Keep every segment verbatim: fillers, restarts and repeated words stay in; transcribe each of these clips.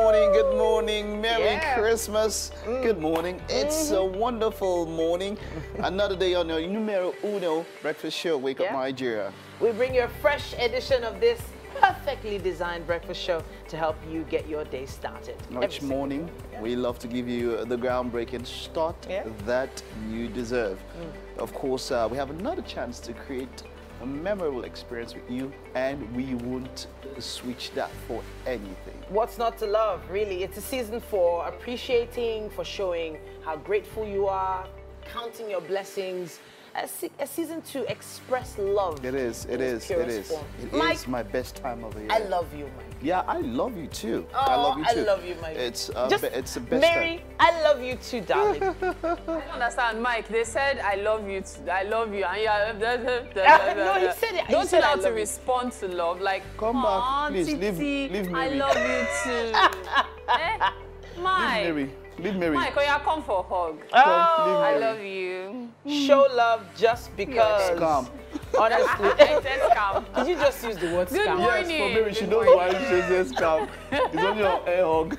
morning, good morning, Merry yeah. Christmas, mm. good morning. It's mm-hmm. a wonderful morning. Another day on your numero uno breakfast show, Wake yeah. Up Nigeria. We bring you a fresh edition of this perfectly designed breakfast show to help you get your day started. Each morning, yeah. we love to give you the groundbreaking start yeah. that you deserve. Mm. Of course, uh, we have another chance to create a memorable experience with you, and we won't switch that for anything. What's not to love, really? It's a season for appreciating, for showing how grateful you are, counting your blessings. A, se a season to express love. It is, it is, it is. Form. It Mike, is my best time of the year. I love you, Mike. Yeah, I love you too. Oh, I love you too. I love you, Mike. It's, uh, Just it's the best Mary, time. I love you too, darling. I don't understand, Mike. They said, I love you too. I love you. And yeah, blah, blah, blah, blah. No, he said it. Don't you said know how to you. respond to love. Like, come back, please, Titi, leave, leave me. I love you too. eh? Mike. Leave Mary. Leave Mary. Mike, oh yeah, come for a hug. Oh, oh, I love you. Show love just because. Scam. Honestly. Scam. Did you just use the word scam? Good morning. Yes, for Mary, she knows why she says scam. It's only your air hug.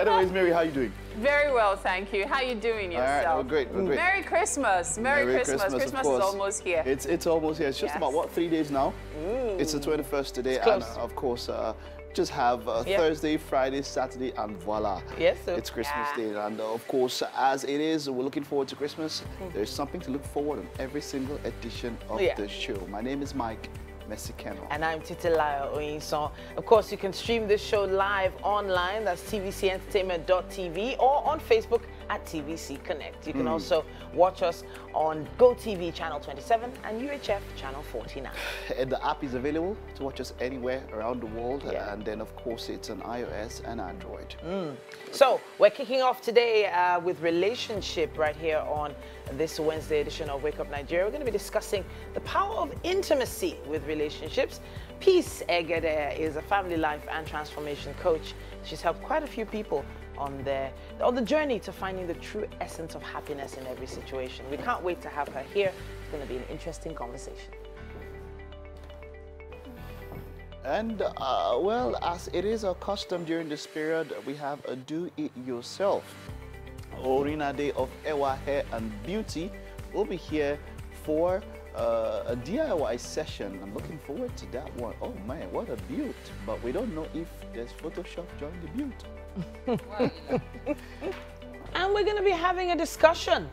Anyways, Mary, how are you doing? Very well, thank you. How are you doing yourself? All right, we're great, we're great. Merry Christmas. Merry, Merry Christmas. Christmas, Christmas is almost here. It's, it's almost here. It's just yes. about, what, three days now? Mm. It's the twenty-first today. And, uh, of course, uh, just have uh, yep. Thursday, Friday, Saturday, and voila. Yes, sir. It's Christmas yeah. Day. And uh, of course, as it is, we're looking forward to Christmas. Mm-hmm. There's something to look forward on every single edition of yeah. the show. My name is Mike Mesiekeno. And I'm Titilayo Oyinsan. Of course, you can stream this show live online. That's T V C entertainment dot T V or on Facebook at T V C Connect. You can mm. also watch us on Go T V channel twenty-seven and U H F channel forty-nine. And the app is available to watch us anywhere around the world. Yeah. And then, of course, it's on iOS and Android. Mm. So we're kicking off today uh, with relationship right here on this Wednesday edition of Wake Up Nigeria. We're going to be discussing the power of intimacy with relationships. Peace Egede is a family life and transformation coach. She's helped quite a few people on their on the journey to finding the true essence of happiness in every situation. We can't wait to have her here. It's going to be an interesting conversation. And uh, well, as it is our custom during this period, we have a do it yourself. Oyinori Day of Ewa Hair and Beauty will be here for Uh, a D I Y session. I'm looking forward to that one. Oh man, what a beaut. But we don't know if there's Photoshop during the beaut. And we're going to be having a discussion.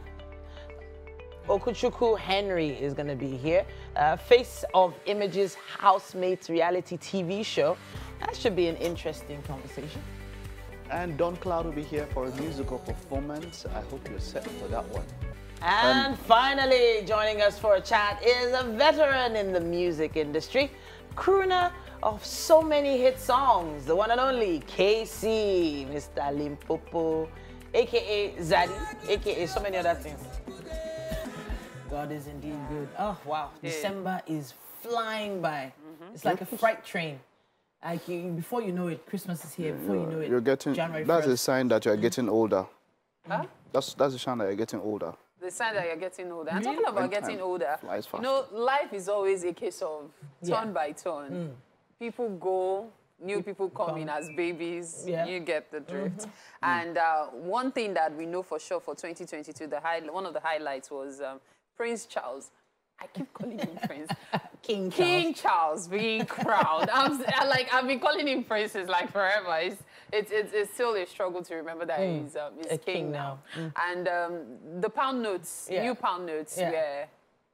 Okechukwu Henry is going to be here. Uh, Face of Images Housemates reality T V show. That should be an interesting conversation. And Don Cloud will be here for a musical performance. I hope you're set for that one. And um, finally, joining us for a chat is a veteran in the music industry, crooner of so many hit songs, the one and only K C, Mister Limpopo, a k a. Zaddy, a k a so many other things. God is indeed good. Oh, wow. Yeah. December is flying by. Mm-hmm. It's like a freight train. Like you, before you know it, Christmas is here. Before you're, you know it, you're getting, January first. That's a sign that you're getting older. Huh? That's, that's a sign that you're getting older. The sign that you're getting older. And talking about getting older, you know, life is always a case of turn yeah. by turn. Mm. People go, new people come, come. in as babies, yeah. you get the drift. Mm-hmm. And uh, one thing that we know for sure for twenty twenty-two, the high, one of the highlights was um, Prince Charles. I keep calling him Prince. King, King Charles. Charles being crowned. I'm, like, I've been calling him Princes like forever. It's, it's, it's, it's still a struggle to remember that mm. he's, um, he's king, king now. Mm. And um, the pound notes, yeah. new pound notes yeah.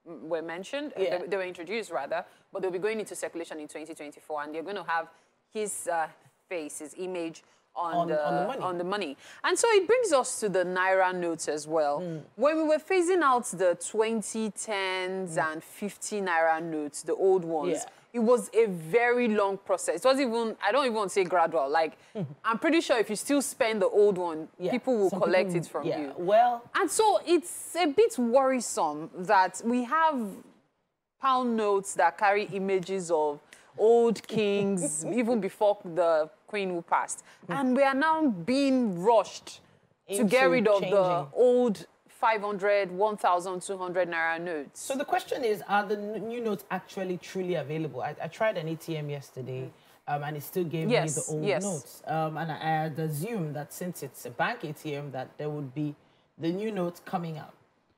were, were mentioned. Yeah. They, they were introduced, rather. But they'll be going into circulation in twenty twenty-four. And they're going to have his uh, face, his image on, on, the, on, the money. on the money. And so it brings us to the Naira notes as well. Mm. When we were phasing out the twenty, tens mm. and fifty Naira notes, the old ones, yeah. it was a very long process. It was even, I don't even want to say gradual, like, mm-hmm. I'm pretty sure if you still spend the old one, yeah. people will Some collect people, it from yeah. you. Well, and so it's a bit worrisome that we have pound notes that carry images of old kings, even before the Queen who passed. Mm. And we are now being rushed Into to get rid of changing. the old five hundred, one thousand two hundred Naira notes. So the question is, are the new notes actually truly available? I, I tried an A T M yesterday, mm. um, and it still gave yes, me the old yes. notes. Um, and I had assumed that since it's a bank A T M, that there would be the new notes coming out.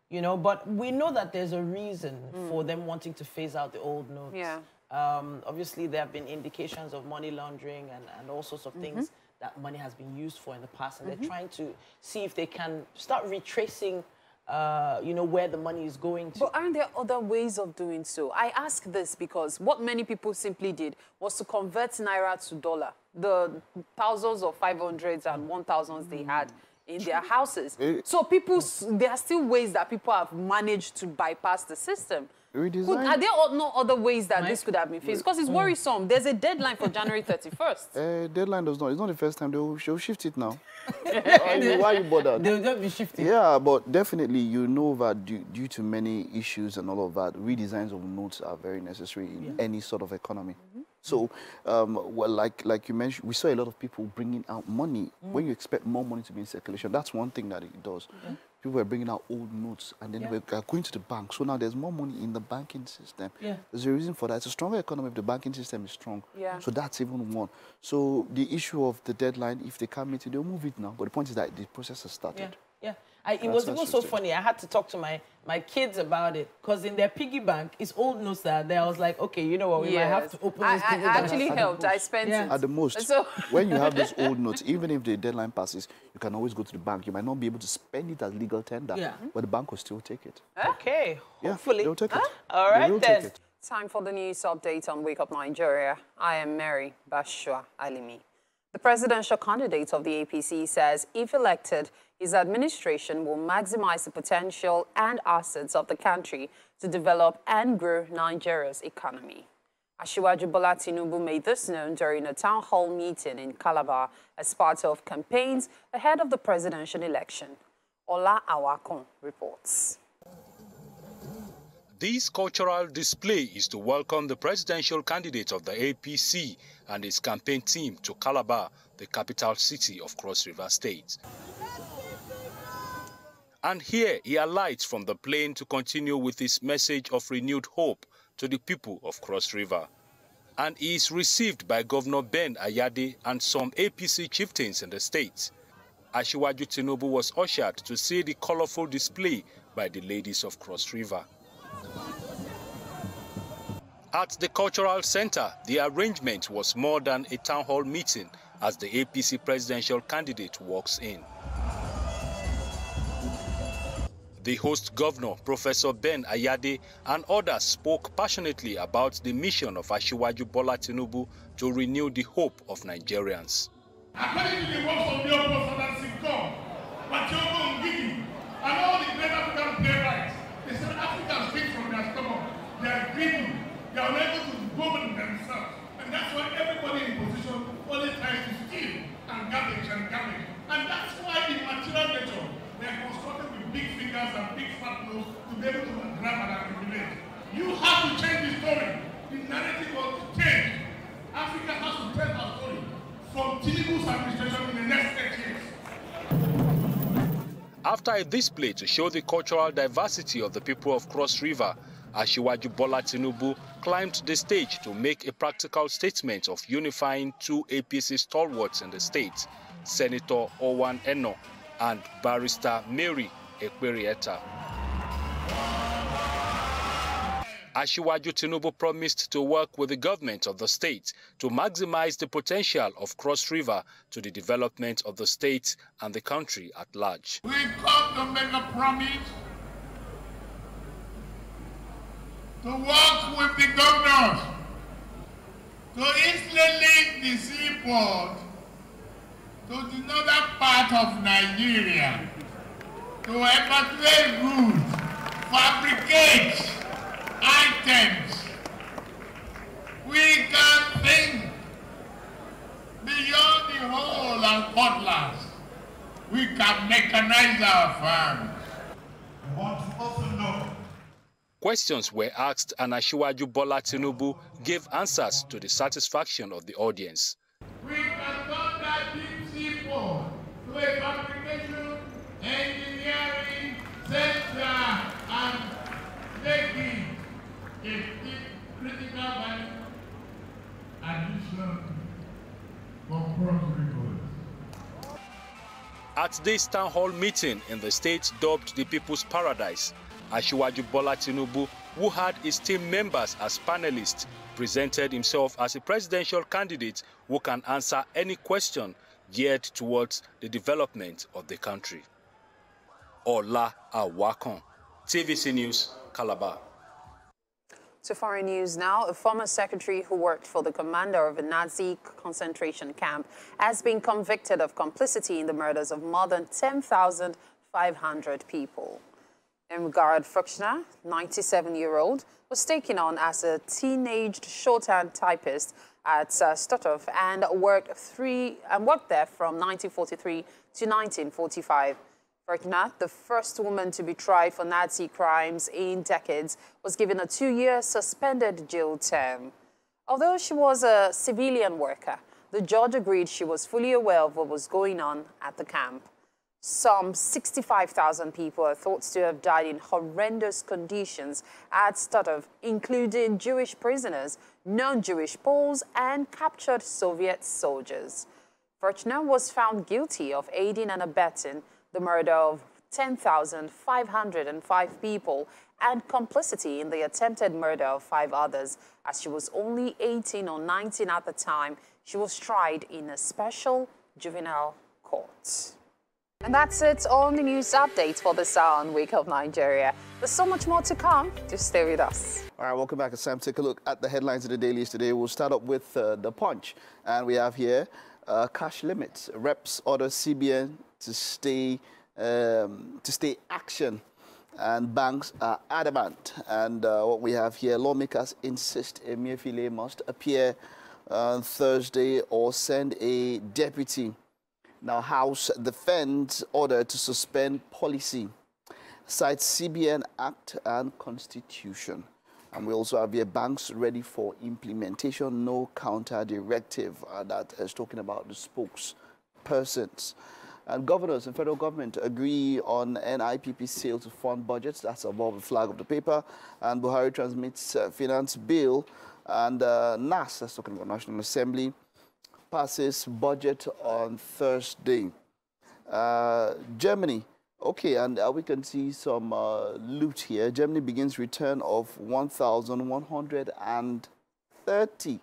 You know, but we know that there's a reason mm. for them wanting to phase out the old notes. Yeah. Um, obviously, there have been indications of money laundering and, and all sorts of mm-hmm. things that money has been used for in the past. And mm-hmm. they're trying to see if they can start retracing, uh, you know, where the money is going to. But aren't there other ways of doing so? I ask this because what many people simply did was to convert Naira to dollar. The thousands or five hundreds and one thousands mm. they had in their houses. It, so people, there are still ways that people have managed to bypass the system. Could, are there no other ways that Mike, this could have been fixed? Because it's worrisome. There's a deadline for January thirty-first. Uh, deadline does not. It's not the first time. They will, they will shift it now. Why, you, why you bothered? They will not be shifting. Yeah, but definitely you know that due, due to many issues and all of that, redesigns of notes are very necessary in yeah. any sort of economy. Mm-hmm. So, um, well, like, like you mentioned, we saw a lot of people bringing out money. Mm. When you expect more money to be in circulation, that's one thing that it does. Mm-hmm. People are bringing out old notes and then yeah. we are going to the bank. So now there's more money in the banking system. Yeah. There's a reason for that. It's a stronger economy if the banking system is strong. Yeah. So that's even one. So the issue of the deadline, if they can't meet it, they'll move it now. But the point is that the process has started. Yeah. yeah. I, it that's was even so funny. I had to talk to my, my kids about it because in their piggy bank, it's old notes that are there. I was like, okay, you know what, we yes. might have to open I, this I, I actually helped. I spent yeah. it. At the most, so when you have these old notes, even if the deadline passes, you can always go to the bank. You might not be able to spend it as legal tender, yeah. but the bank will still take it. Okay, yeah, hopefully. They'll take it. Huh? All right, then. Time for the news update on Wake Up Nigeria. I am Mary Bashua Alimi. The presidential candidate of the A P C says, if elected, his administration will maximize the potential and assets of the country to develop and grow Nigeria's economy. Asiwaju Bola Tinubu made this known during a town hall meeting in Calabar as part of campaigns ahead of the presidential election. Ola Awakan reports. This cultural display is to welcome the presidential candidate of the A P C and his campaign team to Calabar, the capital city of Cross River State. And here he alights from the plane to continue with his message of renewed hope to the people of Cross River. And he is received by Governor Ben Ayade and some A P C chieftains in the state. Asiwaju Tinubu was ushered to see the colorful display by the ladies of Cross River. At the cultural center, the arrangement was more than a town hall meeting as the A P C presidential candidate walks in. The host governor, Professor Ben Ayade, and others spoke passionately about the mission of Asiwaju Bola Tinubu to renew the hope of Nigerians. According to the works of miracles that has come, Matiogo Ngigi, and all the great African playwrights, they said Africans speak from their stomach. They are driven, they are unable to govern themselves. And that's why everybody in position only tries to steal and garbage and garbage. And that's why in material nature, they are constructed with big fingers and big fat nose to be able to grab and accumulate. You have to change the story. The narrative has to change. Africa has to tell her story from Tinubu's administration in the next eight years. After a display to show the cultural diversity of the people of Cross River, Asiwaju Bola Tinubu climbed the stage to make a practical statement of unifying two A P C stalwarts in the state, Senator Owan Enno and Barrister Mary Equerieta. Asiwaju Tinubu promised to work with the government of the state to maximize the potential of Cross River to the development of the state and the country at large. We got to make a promise to work with the governors to instantly link the seaport to the northern part of Nigeria, to evacuate goods, fabricate items. We can think beyond the whole and cutlass. We can mechanize our farms. But we also know. Questions were asked and Asiwaju Bola Tinubu gave answers to the satisfaction of the audience. We can turn that deep sea port to a fabrication, engineering, center, and making a critical value addition At this town hall meeting in the state dubbed the People's Paradise, Asiwaju Bola Tinubu, who had his team members as panelists, presented himself as a presidential candidate who can answer any question geared towards the development of the country. Ola Awakan, T V C News, Calabar. To foreign news now, a former secretary who worked for the commander of a Nazi concentration camp has been convicted of complicity in the murders of more than ten thousand five hundred people. Irmgard Furchner, ninety-seven-year-old, was taken on as a teenaged shorthand typist at uh, Stutthof and worked, three, and worked there from nineteen forty-three to nineteen forty-five. Furchner, the first woman to be tried for Nazi crimes in decades, was given a two-year suspended jail term. Although she was a civilian worker, the judge agreed she was fully aware of what was going on at the camp. Some sixty-five thousand people are thought to have died in horrendous conditions at Stutthof, including Jewish prisoners, non-Jewish Poles, and captured Soviet soldiers. Furchner was found guilty of aiding and abetting the murder of ten thousand five hundred five people and complicity in the attempted murder of five others. As she was only eighteen or nineteen at the time, she was tried in a special juvenile court. And that's it on the news update for this hour on Wake Up Nigeria. There's so much more to come. Just stay with us. All right, welcome back, Sam. Take a look at the headlines of the dailies today. We'll start up with uh, The Punch. And we have here uh, cash limits. Reps order C B N to stay, um, to stay action. And banks are adamant. And uh, what we have here, lawmakers insist Emefiele must appear on Thursday or send a deputy. Now, House defends order to suspend policy, cites C B N Act and Constitution. And we also have here banks ready for implementation, no counter directive. Uh, that is talking about the spokespersons. And governors and federal government agree on N I P P sale to fund budgets. That's above the flag of the paper. And Buhari transmits uh, finance bill. And uh, NASS, that's talking about National Assembly, passes budget on Thursday. Uh, Germany, okay, and uh, we can see some uh, loot here. Germany begins return of one thousand one hundred thirty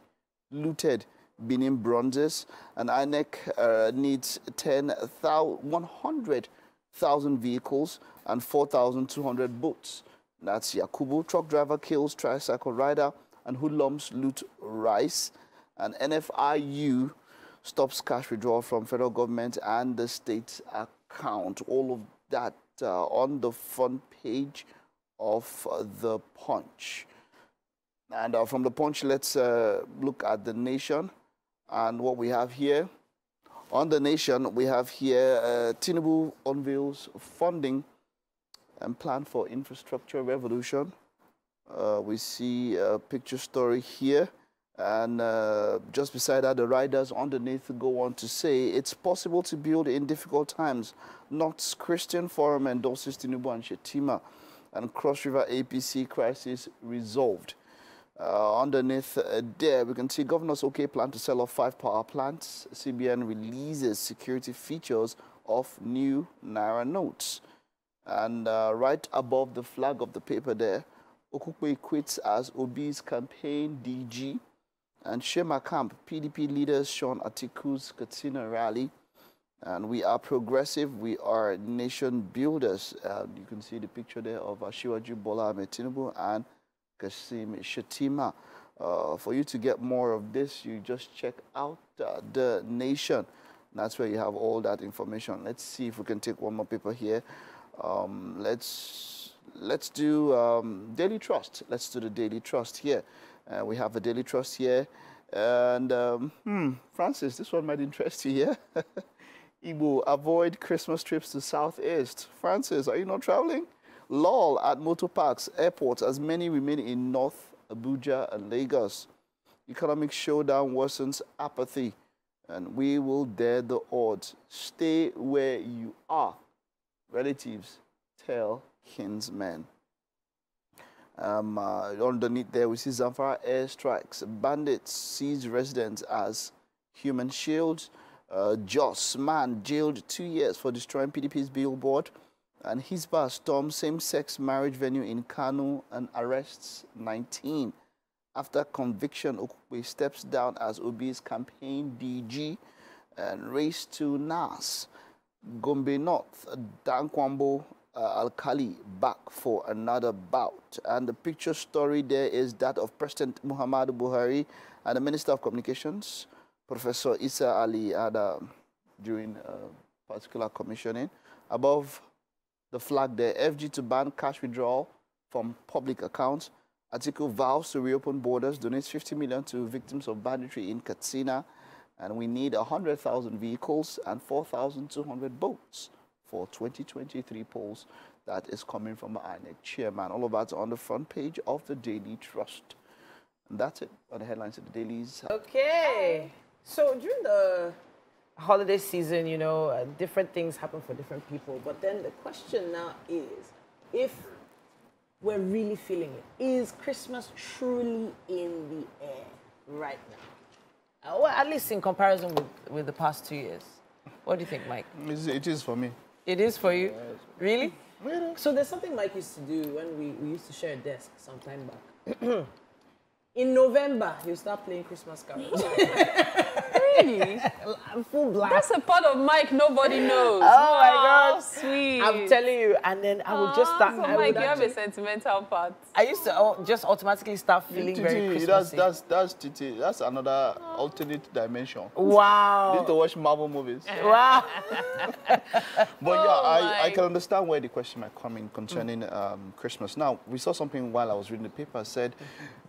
looted Benin bronzes, and I N E C uh, needs one hundred thousand vehicles and four thousand two hundred boats. That's Yakubu. Truck driver kills tricycle rider, and hoodlums loot rice. And N F I U stops cash withdrawal from federal government and the state account. All of that uh, on the front page of uh, The Punch. And uh, from The Punch, let's uh, look at The Nation and what we have here. On The Nation, we have here uh, Tinubu unveils funding and plan for infrastructure revolution. Uh, we see a picture story here. And uh, just beside that, the writers underneath go on to say, it's possible to build in difficult times. North's Christian Forum endorses Tinubu and Shettima. And Cross River A P C crisis resolved. Uh, underneath uh, there, we can see Governor's OK plan to sell off five power plants. C B N releases security features of new Naira notes. And uh, right above the flag of the paper there, Okupe quits as Obi's campaign D G. And Shema Camp, P D P leaders Sean Atiku's Katsina rally. And we are progressive, we are nation builders. Uh, you can see the picture there of Asiwaju Bola Tinubu and Kashim Shettima. Uh, for you to get more of this, you just check out uh, The Nation. And that's where you have all that information. Let's see if we can take one more paper here. Um, let's, let's do um, Daily Trust. Let's do the Daily Trust here. Uh, we have a Daily Trust here. And, um, hmm, Francis, this one might interest you here. Yeah? Igbo, avoid Christmas trips to Southeast. Francis, are you not traveling? L O L at motor parks, airports, as many remain in North Abuja and Lagos. Economic showdown worsens apathy. And we will dare the odds. Stay where you are. Relatives, tell kinsmen. Um, uh, underneath there, we see Zamfara airstrikes. Bandits seize residents as human shields. Uh, Joss, man jailed two years for destroying P D P's billboard. And Hisbah storms same-sex marriage venue in Kano and arrests nineteen. After conviction, Okukwe steps down as Obi's campaign D G and race to NASS. Gombe North, Dankwambo uh, Alkali back for another bout. And the picture story there is that of President Muhammadu Buhari and the Minister of Communications, Professor Issa Ali Ada, during a particular commissioning. Above the flag there, F G to ban cash withdrawal from public accounts. Atiku vows to reopen borders, donates fifty million to victims of banditry in Katsina. And we need one hundred thousand vehicles and four thousand two hundred boats for twenty twenty-three polls. That is coming from I N E C chairman. All of that's on the front page of the Daily Trust. And that's it on the headlines of the dailies. Okay. So during the holiday season, you know, uh, different things happen for different people. But then the question now is, if we're really feeling it, is Christmas truly in the air right now? Uh, well, at least in comparison with, with the past two years. What do you think, Mike? It is for me. It is for you? Yes. Really? Really? So there's something Mike used to do when we, we used to share a desk some time back. In November, you start playing Christmas carols. Really? I'm full blast. That's a part of Mike nobody knows. Oh, oh my God, sweet! I'm telling you, and then I would oh, just start. So I Mike, would you have a sentimental part. I used to oh, just automatically start feeling Titi, very Christmassy. That's that's that's that's another oh. alternate dimension. Wow! I need to watch Marvel movies. Wow! But oh yeah, I, I can understand where the question might come in concerning mm. um, Christmas. Now, we saw something while I was reading the paper. Said.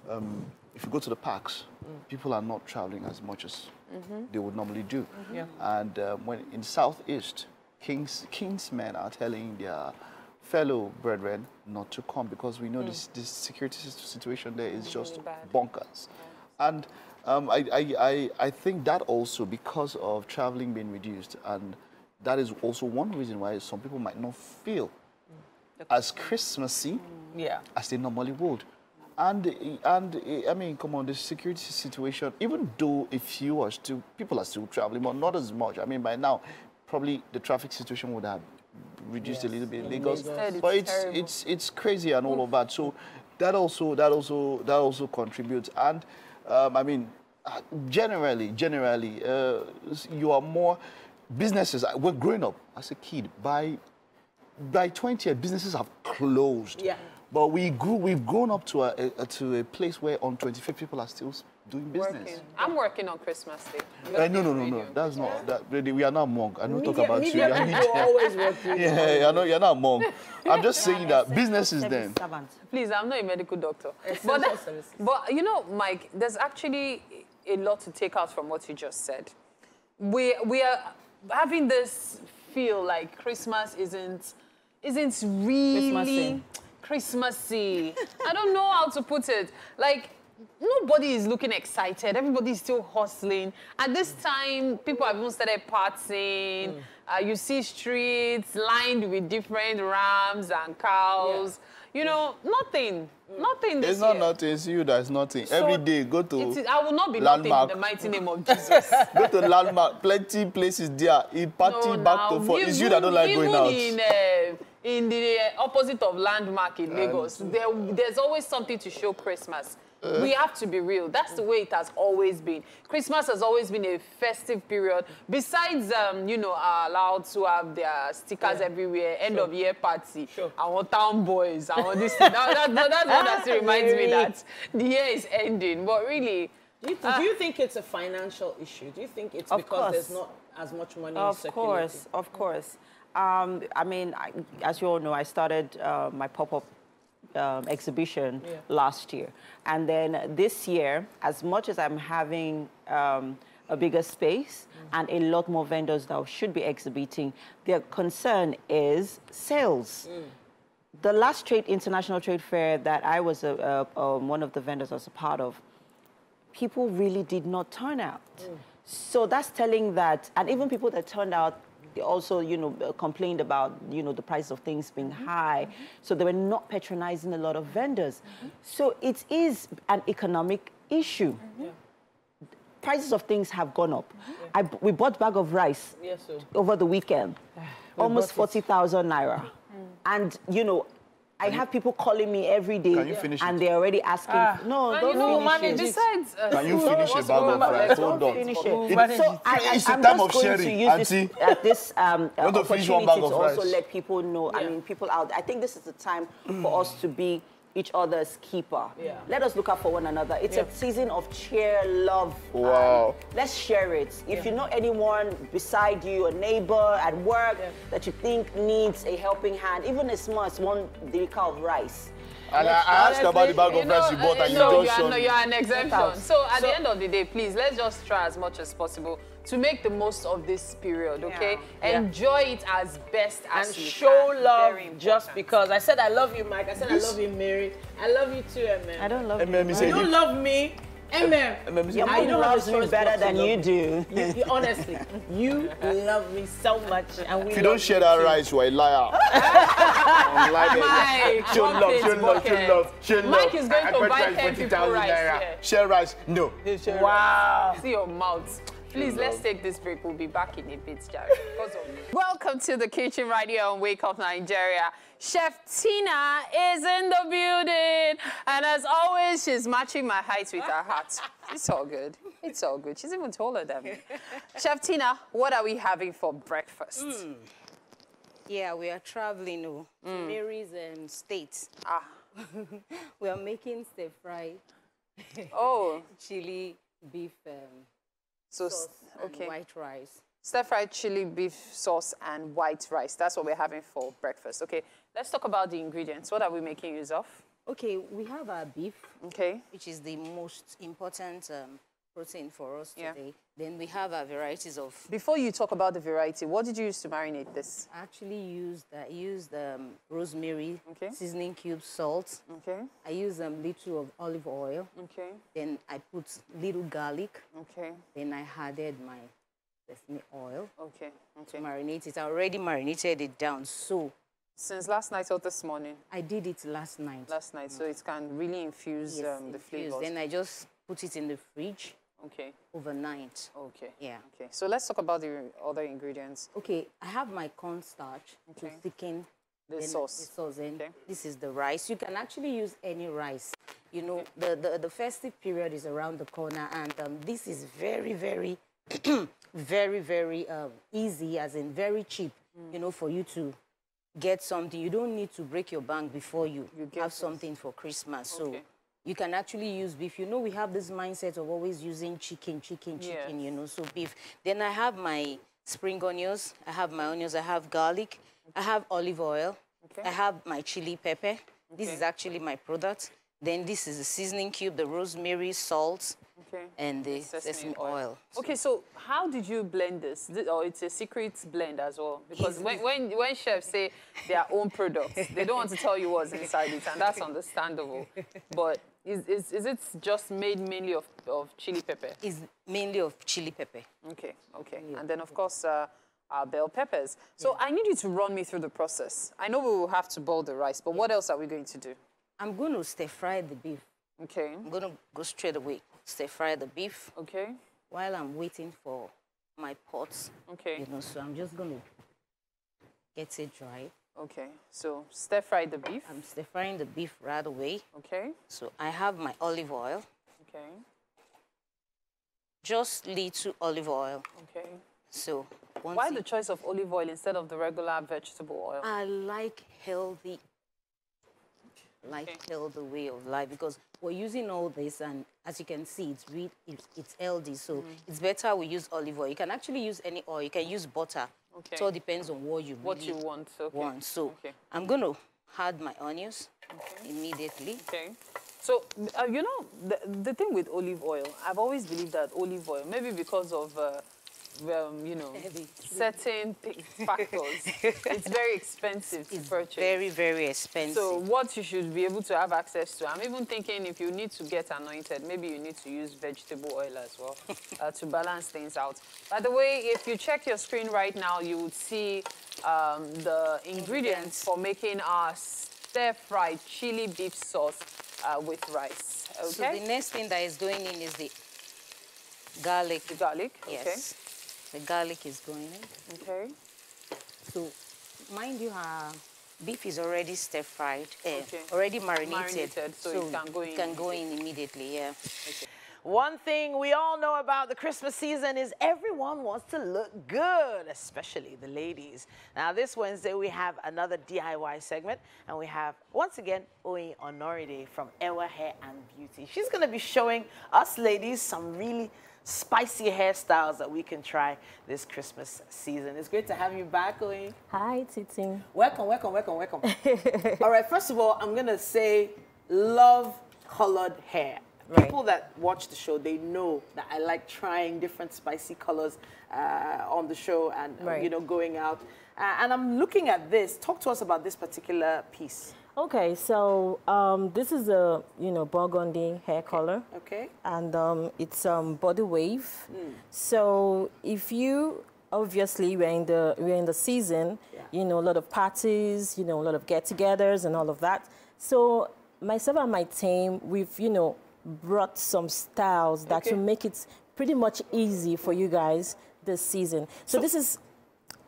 Um, if you go to the parks, mm. people are not traveling as much as mm-hmm. they would normally do. Mm-hmm. yeah. And um, when in Southeast, kings, kingsmen are telling their fellow brethren not to come because we know mm. this, this security situation there is mm-hmm. just bad. bonkers. Yeah. And um, I, I, I, I think that also because of traveling being reduced, and that is also one reason why some people might not feel mm. as Christmassy mm. yeah. as they normally would. And, and I mean, come on, the security situation, even though a few are still, people are still traveling, but not as much. I mean, by now, probably the traffic situation would have reduced yes, a little bit in Lagos. Lagos. But it's, it's, it's, it's crazy and all of that. So that also, that also, that also contributes. And, um, I mean, generally, generally, uh, you are more, businesses, we're growing up as a kid. By, by twenty, businesses have closed. Yeah. But we grew, we've grown up to a, a, to a place where on twenty-fifth people are still doing business. Working. I'm working on Christmas Day. Uh, no, no, no, no. That's not. That, we are not monk. I don't media, talk about media, you. Media, media. You're always working. Yeah, yeah, no, you're not monk. I'm just saying that business is then. Please, I'm not a medical doctor. But, that, but, you know, Mike, there's actually a lot to take out from what you just said. We, we are having this feel like Christmas isn't, isn't really... Christmas-y. Christmassy. I don't know how to put it. Like, nobody is looking excited. Everybody's still hustling. At this time, people have even started partying. Mm. Uh, you see streets lined with different rams and cows. Yeah. You know, nothing. Mm. Nothing this It's not year. Nothing. It's you that's nothing. So every day, go to is, I will not be Landmark. Nothing in the mighty name of Jesus. Go to Landmark. Plenty places there. A party no, back now, to forth. It's you that don't like going out. In, uh, in the uh, opposite of Landmark in Lagos, um, there, there's always something to show Christmas. Uh, we have to be real. That's the way it has always been. Christmas has always been a festive period. Besides, um, you know, are allowed to have their stickers yeah. everywhere, end sure. of year party, sure. our town boys, our this. That, that, that, that's what that reminds me that the year is ending. But really, do you, uh, do you think it's a financial issue? Do you think it's because course. there's not as much money? Of in course, of course. Um, I mean, I, as you all know, I started uh, my pop-up Um, exhibition yeah. last year, and then this year, as much as I'm having um, a bigger space mm-hmm. and a lot more vendors that should be exhibiting, their concern is sales. Mm. The last trade international trade fair that I was a, a, a, one of the vendors was a part of, people really did not turn out. Mm. So that's telling that, and even people that turned out, they also, you know, complained about, you know, the price of things being mm-hmm. high. Mm-hmm. So they were not patronizing a lot of vendors. Mm-hmm. So it is an economic issue. Mm-hmm. prices of things have gone up. Mm-hmm. I, we bought a bag of rice yes, sir. over the weekend, we almost forty thousand naira. Mm. And, you know, I have people calling me every day, can you finish and it? They're already asking, ah, no, don't you know, finish it. Besides, uh, can you finish a bag of rice? Hold on. Finish it. It. So I, I, it's I'm time just of going sharing, to use Auntie. This, uh, this um, uh, opportunity to also rice. Let people know, yeah. I mean, people out there. I think this is the time for us to be each other's keeper. Yeah. Let us look out for one another. It's yeah. a season of cheer, love. Wow. Let's share it. If yeah. you know anyone beside you, a neighbor at work yeah. that you think needs a helping hand, even as much as one deca of rice. And let's I asked honestly, about the bag of you know, rice you bought uh, and no, you just showed. No, you're an exemption. So at so, the end of the day, please, let's just try as much as possible to make the most of this period, okay? Yeah. Enjoy yeah. it as best as and you show can. Love just because. I said I love you, Mike. I said this... I love you, Mary. I love you too, M M. I don't love M M you. You don't love me. M M. Your mom loves me better than you do. You, you, honestly, you love me so much. And we if you don't share that rice, you're a liar. She'll love, she'll love, she'll love, she'll love. Mike is going to buy ten thousand rice. Share rice, no. Wow. See your mouth. Please, let's take this break. We'll be back in a bit, Jerry. Welcome to the kitchen right here on Wake Up Nigeria. Chef Tina is in the building. And as always, she's matching my height with her hat. It's all good. It's all good. She's even taller than me. Chef Tina, what are we having for breakfast? Mm. Yeah, we are traveling to mm. Mary's um, state. Ah. We are making stir fry. Oh. Chili, beef. Um, So, sauce okay. and white rice. Stir-fried chili, beef sauce, and white rice. That's what we're having for breakfast. Okay, let's talk about the ingredients. What are we making use of? Okay, we have our beef, okay, which is the most important um, protein for us yeah. today. Then we have our varieties of... Before you talk about the variety, what did you use to marinate this? I actually used, I used um, rosemary, okay. seasoning cubes, salt. Okay. I used a um, little of olive oil. Okay. Then I put little garlic. Okay. Then I added my sesame oil. Okay. Okay. To marinate it. I already marinated it down, so... Since last night or this morning? I did it last night. Last night, mm-hmm. so it can really infuse yes, um, the infused. flavors. Then I just put it in the fridge. Okay. Overnight. Okay. Yeah. Okay. So let's talk about the other ingredients. Okay. I have my cornstarch okay. to thicken the sauce. The sauce in. Okay. This is the rice. You can actually use any rice. You know, the, the, the festive period is around the corner, and um, this is very, very, very, very um, easy, as in very cheap, mm. you know, for you to get something. You don't need to break your bank before you, you have this. something for Christmas. So. Okay. You can actually use beef. You know, we have this mindset of always using chicken, chicken, chicken, yes. you know, so beef. Then I have my spring onions. I have my onions. I have garlic. Okay. I have olive oil. Okay. I have my chili pepper. Okay. This is actually my product. Then this is the seasoning cube, the rosemary, salt, okay. and the sesame, sesame oil. oil. So. Okay, so how did you blend this? Oh, it's a secret blend as well. Because when, when, when chefs say their own products, they don't want to tell you what's inside it, and that's understandable. But... Is, is, is it just made mainly of, of chili pepper? It's mainly of chili pepper. Okay, okay. Yeah. And then, of course, uh, our bell peppers. So yeah. I need you to run me through the process. I know we will have to boil the rice, but yeah. what else are we going to do? I'm going to stir-fry the beef. Okay. I'm going to go straight away, stir-fry the beef. Okay. While I'm waiting for my pots. Okay. You know, so I'm just going to get it dry. Okay, so stir-fry the beef. I'm stir-frying the beef right away. Okay. So I have my olive oil. Okay. Just little olive oil. Okay. So once Why it... the choice of olive oil instead of the regular vegetable oil? I like healthy, like okay. healthy way of life, because we're using all this, and as you can see, it's really, it's, it's healthy, so mm. it's better we use olive oil. You can actually use any oil. You can use butter. Okay. So it all depends on what you really what you want. Okay. want. So okay. I'm going to add my onions okay. immediately. Okay. So uh, you know the the thing with olive oil, I've always believed that olive oil, maybe because of uh, um, you know Heavy. certain factors, it's very expensive it's to purchase. Very very expensive. So what you should be able to have access to, I'm even thinking if you need to get anointed, maybe you need to use vegetable oil as well uh, to balance things out. By the way, if you check your screen right now, you would see um, the ingredients for making our stir-fried chili beef sauce uh, with rice. Okay. So the next thing that is going in is the garlic. The garlic? Yes. Okay. The garlic is going in. Okay. So, mind you, her beef is already stir-fried, uh, okay. already marinated. Marinated, so, so it can go in. Can go in immediately, yeah. Okay. One thing we all know about the Christmas season is everyone wants to look good, especially the ladies. Now, this Wednesday, we have another D I Y segment, and we have, once again, Oyinori Day from Ewa Hair and Beauty. She's going to be showing us ladies some really spicy hairstyles that we can try this Christmas season. It's great to have you back, Oyin. Hi, Titi. Welcome, welcome, welcome, welcome. All right, first of all, I'm going to say love colored hair. Right. People that watch the show, they know that I like trying different spicy colors uh, on the show and, right. you know, going out. Uh, and I'm looking at this. Talk to us about this particular piece. Okay, so um, this is a, you know, burgundy hair color. Okay. And um, it's um, body wave. Mm. So if you, obviously, we're in the, we're in the season, yeah. you know, a lot of parties, you know, a lot of get-togethers and all of that. So myself and my team, we've, you know, brought some styles that okay. will make it pretty much easy for you guys this season. So, so this is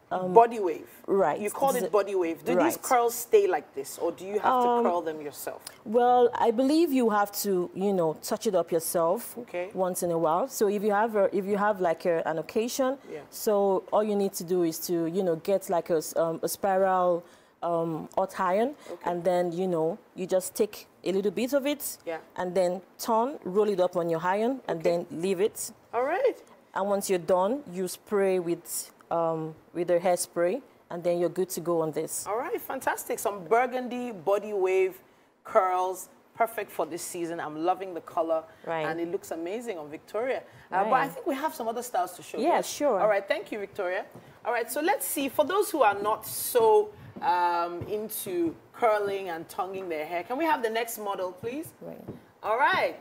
um, body wave, right? You call it body wave. Do right. these curls stay like this, or do you have um, to curl them yourself? Well, I believe you have to, you know, touch it up yourself okay. once in a while. So if you have, a, if you have like a, an occasion, yeah. so all you need to do is to, you know, get like a, um, a spiral um, hot iron, okay. and then you know you just take a little bit of it, yeah. and then turn, roll it up on your iron, and okay. then leave it. All right. And once you're done, you spray with um, with a hairspray, and then you're good to go on this. All right, fantastic. Some burgundy body wave curls, perfect for this season. I'm loving the color, right. and it looks amazing on Victoria. Right. Uh, but I think we have some other styles to show. Yeah, yes. sure. All right, thank you, Victoria. All right, so let's see. For those who are not so um, into curling and tonguing their hair. Can we have the next model, please? Right. All right.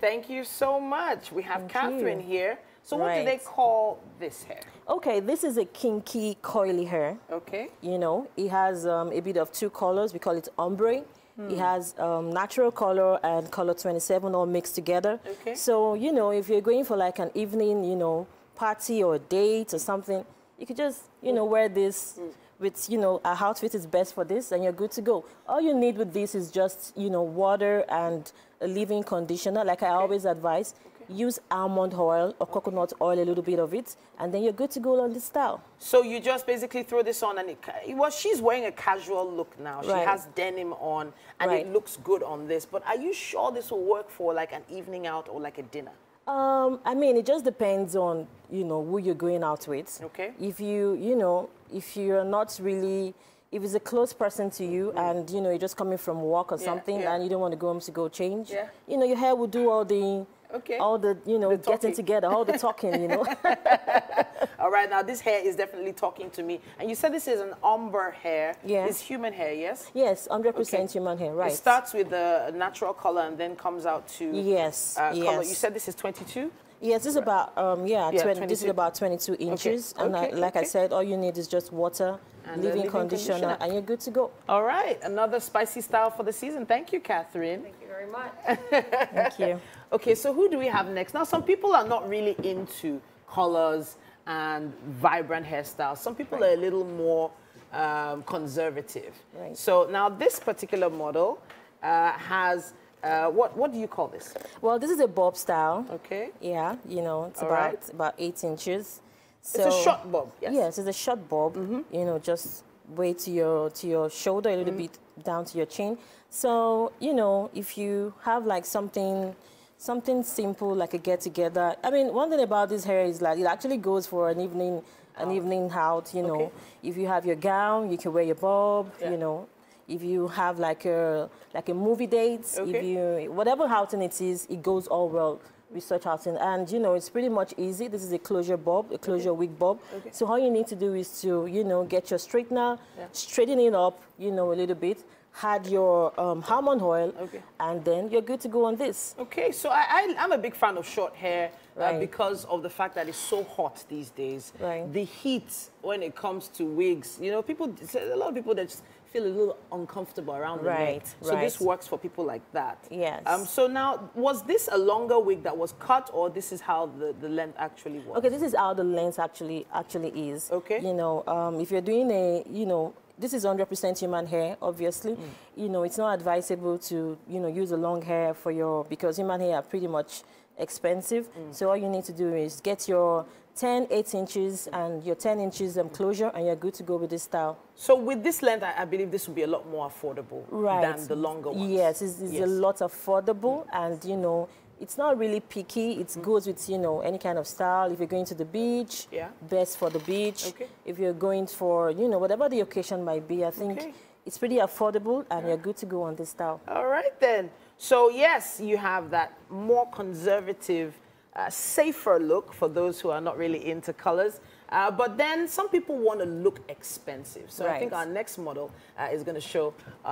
Thank you so much. We have Thank Catherine you. Here. So right. what do they call this hair? Okay, this is a kinky coily hair. Okay. You know, it has um, a bit of two colors. We call it ombre. Hmm. It has um, natural color and color twenty-seven all mixed together. Okay. So, you know, if you're going for like an evening, you know, party or a date or something, you could just, you know, wear this. Hmm. with, you know, our outfit is best for this, and you're good to go. All you need with this is just, you know, water and a leave-in conditioner. Like I okay. always advise, okay. use almond oil or okay. coconut oil, a little bit of it, and then you're good to go on this style. So you just basically throw this on, and it, well, she's wearing a casual look now. She right. has denim on, and right. it looks good on this. But are you sure this will work for like an evening out or like a dinner? Um, I mean, it just depends on, you know, who you're going out with. Okay. If you, you know, if you're not really, if it's a close person to you mm-hmm. and, you know, you're just coming from work or yeah, something yeah. and you don't want to go home to go change, yeah. you know, your hair will do all the, okay. all the, you know, the getting together, all the talking, you know. All right. Now, this hair is definitely talking to me. And you said this is an ombre hair. Yeah. It's human hair, yes? Yes, one hundred percent okay. human hair, right. It starts with the natural color and then comes out to yes, uh, yes. color. You said this is twenty-two? Yes, this right. is about, um, yeah, yeah twenty, this is about twenty-two inches. Okay. And okay. I, like okay. I said, all you need is just water, leave-in conditioner, conditioner, and you're good to go. All right. Another spicy style for the season. Thank you, Catherine. Thank you very much. Thank you. Okay, so who do we have next? Now, some people are not really into colors and vibrant hairstyles. Some people right. are a little more um, conservative. Right. So now this particular model uh, has, uh, what, what do you call this? Well, this is a bob style. Okay. Yeah, you know, it's about, right. about eight inches. So, it's a short bob, yes? Yes, it's a short bob, mm-hmm. you know, just way to your, to your shoulder, a little mm-hmm. bit down to your chin. So, you know, if you have like something... Something simple like a get together. I mean, one thing about this hair is like it actually goes for an evening, an oh. evening out. You know, okay. if you have your gown, you can wear your bob. Yeah. You know, if you have like a like a movie date, okay. if you whatever outing it is, it goes all well with such outing. And you know, it's pretty much easy. This is a closure bob, a closure okay. wig bob. Okay. So all you need to do is to you know get your straightener, yeah. straighten it up. You know, a little bit. Had your um, almond oil, okay. and then you're good to go on this. Okay, so I, I, I'm a big fan of short hair right. uh, because of the fact that it's so hot these days. Right. The heat when it comes to wigs, you know, people, a lot of people that just feel a little uncomfortable around right, the neck. So right. this works for people like that. Yes. Um, so now, was this a longer wig that was cut, or this is how the, the length actually was? Okay, this is how the length actually actually is. Okay. You know, um, if you're doing a, you know, this is one hundred percent human hair, obviously. Mm. You know, it's not advisable to, you know, use a long hair for your, because human hair are pretty much expensive. Mm. So all you need to do is get your ten, eight inches and your ten inches um, closure, and you're good to go with this style. So with this length, I, I believe this will be a lot more affordable right. than the longer ones. Yes, it's, it's yes. a lot affordable, mm. and, you know, it's not really picky. It mm. goes with, you know, any kind of style. If you're going to the beach, yeah. best for the beach. Okay. If you're going for, you know, whatever the occasion might be, I think okay. it's pretty affordable, and yeah. you're good to go on this style. All right, then. So, yes, you have that more conservative, Uh, safer look for those who are not really into colors, uh, but then some people want to look expensive. So right. I think our next model uh, is going to show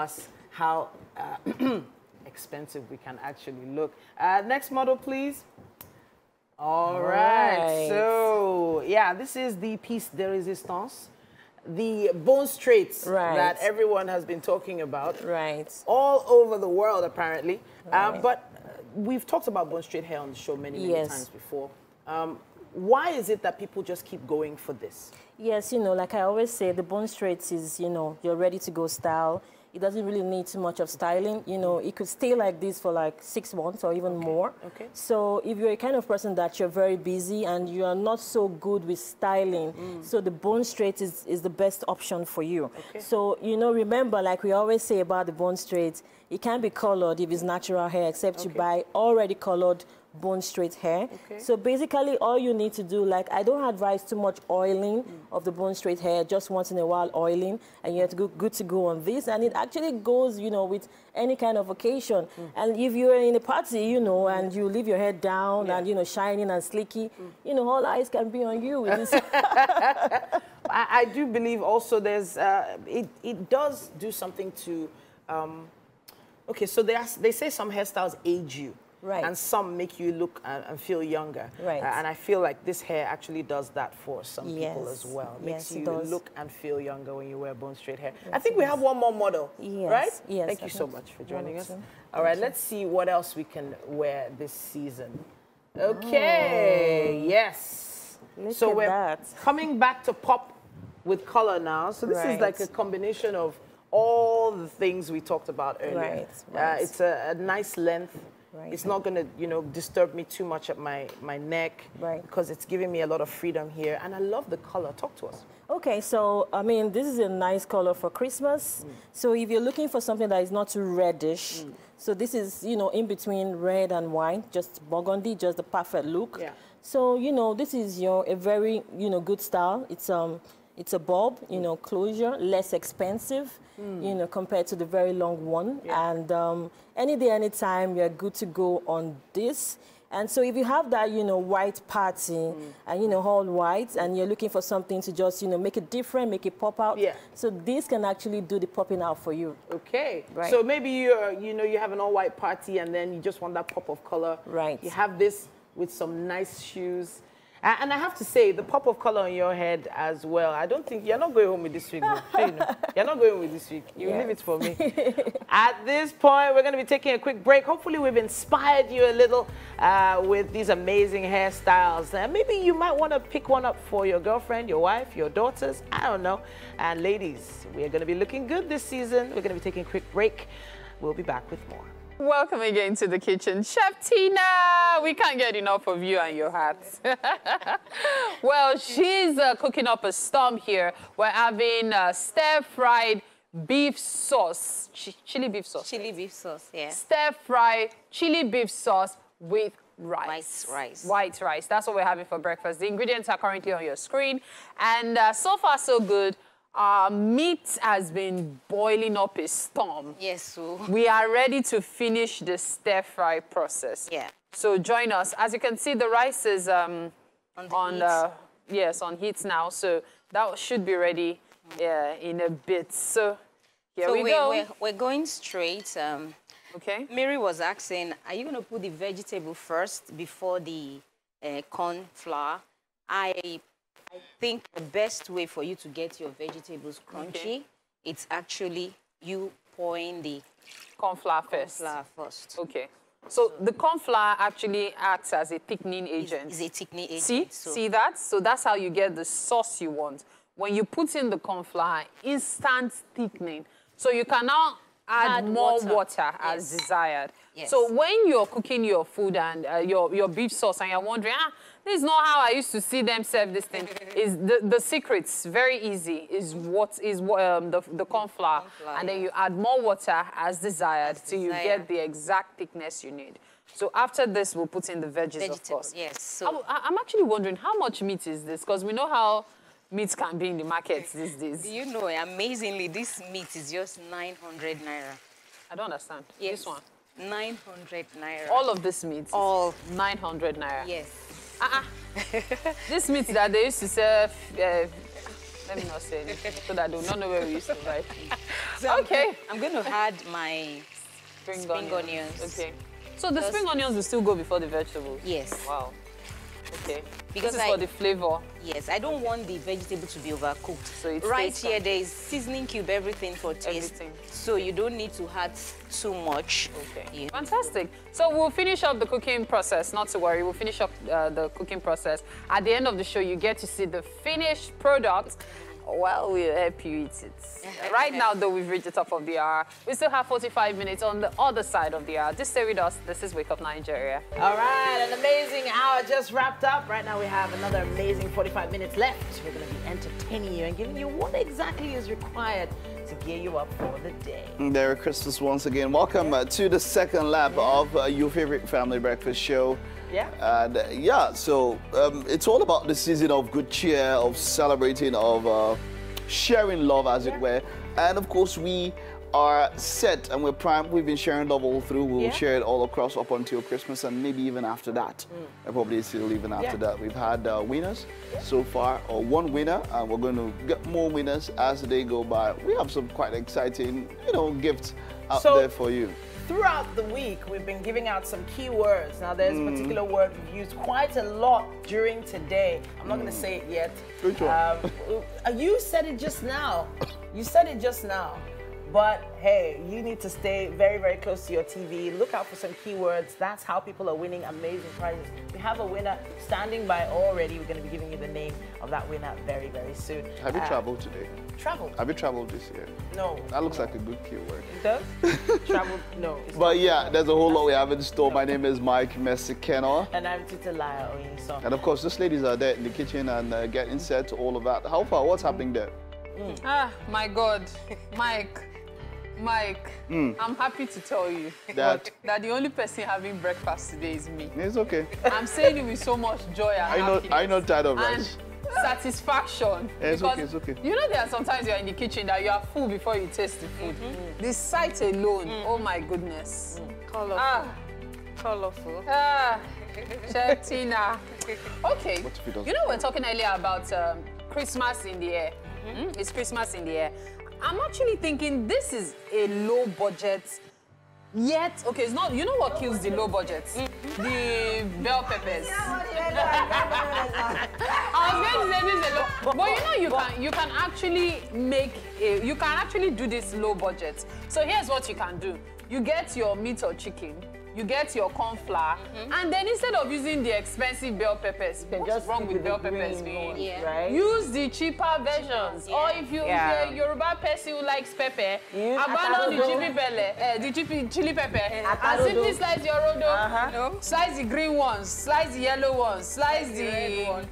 us how uh, expensive we can actually look. Uh, next model, please. All right. right. So yeah, this is the piece de resistance, the bone straights right. that everyone has been talking about, right, all over the world apparently. Right. Uh, but we've talked about bone straight hair on the show many, many yes. times before. Um, why is it that people just keep going for this? Yes, you know, like I always say, the bone straights is, you know, your ready-to-go style. It doesn't really need too much of styling. You know, it could stay like this for like six months or even okay. more. Okay. So if you're a kind of person that you're very busy and you are not so good with styling, mm. so the bone straight is, is the best option for you. Okay. So, you know, remember, like we always say about the bone straight, it can be colored if it's natural hair, except okay. you buy already colored bone straight hair. Okay. So basically all you need to do, like I don't advise too much oiling mm. of the bone straight hair, just once in a while oiling, and you're good to go on this. And it actually goes, you know, with any kind of occasion. Mm. And if you're in a party, you know, mm. and you leave your hair down yeah. and, you know, shining and sleeky, mm. you know, all eyes can be on you. With this. I, I do believe also there's, uh, it, it does do something to, um, okay, so they, ask, they say some hairstyles age you. Right. And some make you look and, and feel younger. Right. Uh, and I feel like this hair actually does that for some yes. people as well. It makes yes, you does. look and feel younger when you wear bone straight hair. Yes, I think we does. have one more model, yes. right? Yes. Thank I you so much for joining us. All Thank right, you. let's see what else we can wear this season. Okay, oh. yes. Look so we're that. coming back to pop with color now. So this right. is like a combination of all the things we talked about earlier. Right. Right. Uh, it's a, a nice length. Right. It's not going to, you know, disturb me too much at my, my neck right. because it's giving me a lot of freedom here. And I love the color. Talk to us. Okay, so, I mean, this is a nice color for Christmas. Mm. So if you're looking for something that is not too reddish, mm. so this is, you know, in between red and white, just burgundy, just the perfect look. Yeah. So, you know, this is your a very, you know, good style. It's um. It's a bob, you know, closure, less expensive, mm. you know, compared to the very long one. Yeah. And um, any day, any time, you're good to go on this. And so if you have that, you know, white party mm. and, you know, all white, and you're looking for something to just, you know, make it different, make it pop out. Yeah. So this can actually do the popping out for you. Okay. Right. So maybe, you're, you know, you have an all-white party and then you just want that pop of color. Right. You have this with some nice shoes. Uh, and I have to say, the pop of color on your head as well. I don't think you're not going home with this week. No. So you know, you're not going with this week. You yeah. leave it for me. At this point, we're going to be taking a quick break. Hopefully, we've inspired you a little uh, with these amazing hairstyles. Uh, maybe you might want to pick one up for your girlfriend, your wife, your daughters. I don't know. And ladies, we're going to be looking good this season. We're going to be taking a quick break. We'll be back with more. Welcome again to the kitchen. Chef Tina, we can't get enough of you and your hats. Well, she's uh, cooking up a storm here. We're having uh, stir-fried beef sauce. Ch chili beef sauce. Chili beef sauce, yeah. Stir-fried chili beef sauce with rice. White rice. White rice. That's what we're having for breakfast. The ingredients are currently on your screen. And uh, so far, so good. Our meat has been boiling up a storm. Yes, so. We are ready to finish the stir-fry process. Yeah. So join us. As you can see, the rice is um, on, the on uh, yes, on heat now. So that should be ready yeah, in a bit. So here so we we're, go. We're, we're going straight. Um, okay. Mary was asking, are you going to put the vegetable first before the uh, corn flour? I. I think the best way for you to get your vegetables crunchy okay. It's actually you pouring the cornflour first. Cornflour first. Okay. So, so the cornflour actually acts as a thickening agent. It's, it's a thickening agent. See? So. See that? So that's how you get the sauce you want. When you put in the cornflour, instant thickening. So you can now add, add more water, water as yes. desired. Yes. So when you're cooking your food and uh, your, your beef sauce and you're wondering, ah, this is not how I used to see them serve this thing. Is the, the secret's very easy, is what is um, the, the cornflour. And then you add more water as desired till you get the exact thickness you need. So after this, we'll put in the veggies, Vegetables, of course. Yes. So. I, I'm actually wondering, how much meat is this? Because we know how meat can be in the market these days. Do you know, amazingly, this meat is just nine hundred naira. I don't understand. Yes. This one? nine hundred naira. All of this meat? All. nine hundred naira. Yes. Uh-uh. This meat that they used to serve, uh, let me not say it, so that they will not know where we used to buy. So okay. I'm going to add my spring, spring onions. onions. Okay. So the Just spring onions will still go before the vegetables? Yes. Wow. Okay. Because this is I, for the flavor. Yes, I don't want the vegetable to be overcooked. So it's right here, on. There is seasoning cube, everything for taste. Everything. So you don't need to add too much. Okay. Yeah. Fantastic. So we'll finish up the cooking process. Not to worry, we'll finish up uh, the cooking process. At the end of the show, you get to see the finished product. Well, we'll help you eat it. Right now, though, we've reached the top of the hour. We still have forty-five minutes on the other side of the hour. Just stay with us. This is Wake Up Nigeria. All right, an amazing hour just wrapped up. Right now, we have another amazing forty-five minutes left. We're going to be entertaining you and giving you what exactly is required to gear you up for the day. Merry Christmas once again. Welcome yeah. uh, to the second lap yeah. of uh, your favorite family breakfast show. Yeah. And uh, yeah, so um, it's all about the season of good cheer, of celebrating, of uh, sharing love, as yeah. it were. And of course, we are set and we're primed. We've been sharing love all through. We'll yeah. share it all across up until Christmas and maybe even after that. Mm. And probably still even after yeah. that. We've had uh, winners yeah. so far, or one winner, and we're going to get more winners as the day go by. We have some quite exciting, you know, gifts out so, there for you. Throughout the week, we've been giving out some key words. Now, there's mm. a particular word we've used quite a lot during today. I'm not mm. going to say it yet. Which one? Um, you said it just now. You said it just now. But, hey, you need to stay very, very close to your T V. Look out for some keywords. That's how people are winning amazing prizes. We have a winner standing by already. We're going to be giving you the name of that winner very, very soon. Have you uh, traveled today? Travel? Have you traveled this year? No. That looks no. like a good keyword. It does? Travel? No. But, yeah, there's a whole lot we have in store. No. My name is Mike Mesiekeno. And I'm Titilayo Oyinsan. And, of course, those ladies are there in the kitchen and uh, getting set to all of that. How far? What's happening there? Mm. Ah, my God. Mike. Mike, mm. I'm happy to tell you that. that the only person having breakfast today is me. It's okay. I'm saying it with so much joy and happiness. I'm not tired of rice. Satisfaction. It's okay, it's okay. You know, there are sometimes you're in the kitchen that you are full before you taste the food. Mm-hmm. The sight alone, mm. oh my goodness. Mm. Colorful. Ah. Colorful. Ah. Chef Tina. Okay. You know, we we're talking earlier about um, Christmas in the air. Mm-hmm. It's Christmas in the air. I'm actually thinking this is a low budget, yet, okay, it's not, you know what kills the low budget? Mm-hmm. The bell peppers. I was going to say this a low, but you know you can, you can actually make, a, you can actually do this low budget. So here's what you can do. You get your meat or chicken, you get your cornflour, mm-hmm. and then instead of using the expensive bell peppers, you what's wrong with bell peppers? Ones, yeah. right? Use the cheaper versions. Yeah. Or if you, yeah. if you're a Yoruba person who likes pepper, yeah. abandon the chili pepper, uh, the chili, chili pepper, yeah. and simply slice your rodo. Uh-huh. no? Slice the green ones, slice the yellow ones, slice the, the red one.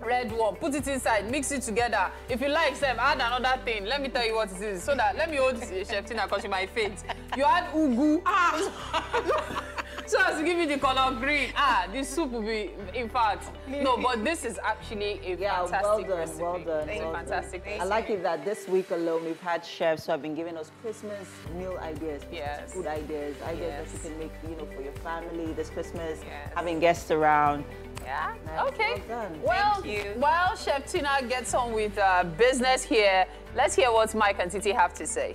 Red one, put it inside, mix it together. If you like, Sam, add another thing. Let me tell you what it is. So that, let me hold this, Chef Tina, because she might faint. You add ugu. Ah! So as to give you the color green. Ah, this soup will be, in fact. No, but this is actually a yeah, fantastic well done, recipe. Well done, it's well a fantastic done. I like it that this week alone we've had chefs who have been giving us Christmas meal ideas, yes. food ideas, ideas yes. that you can make, you know, for your family this Christmas, yes. having guests around. Yeah. Nice. Okay. Well, well, thank you. While Chef Tina gets on with uh, business here, let's hear what Mike and Titi have to say.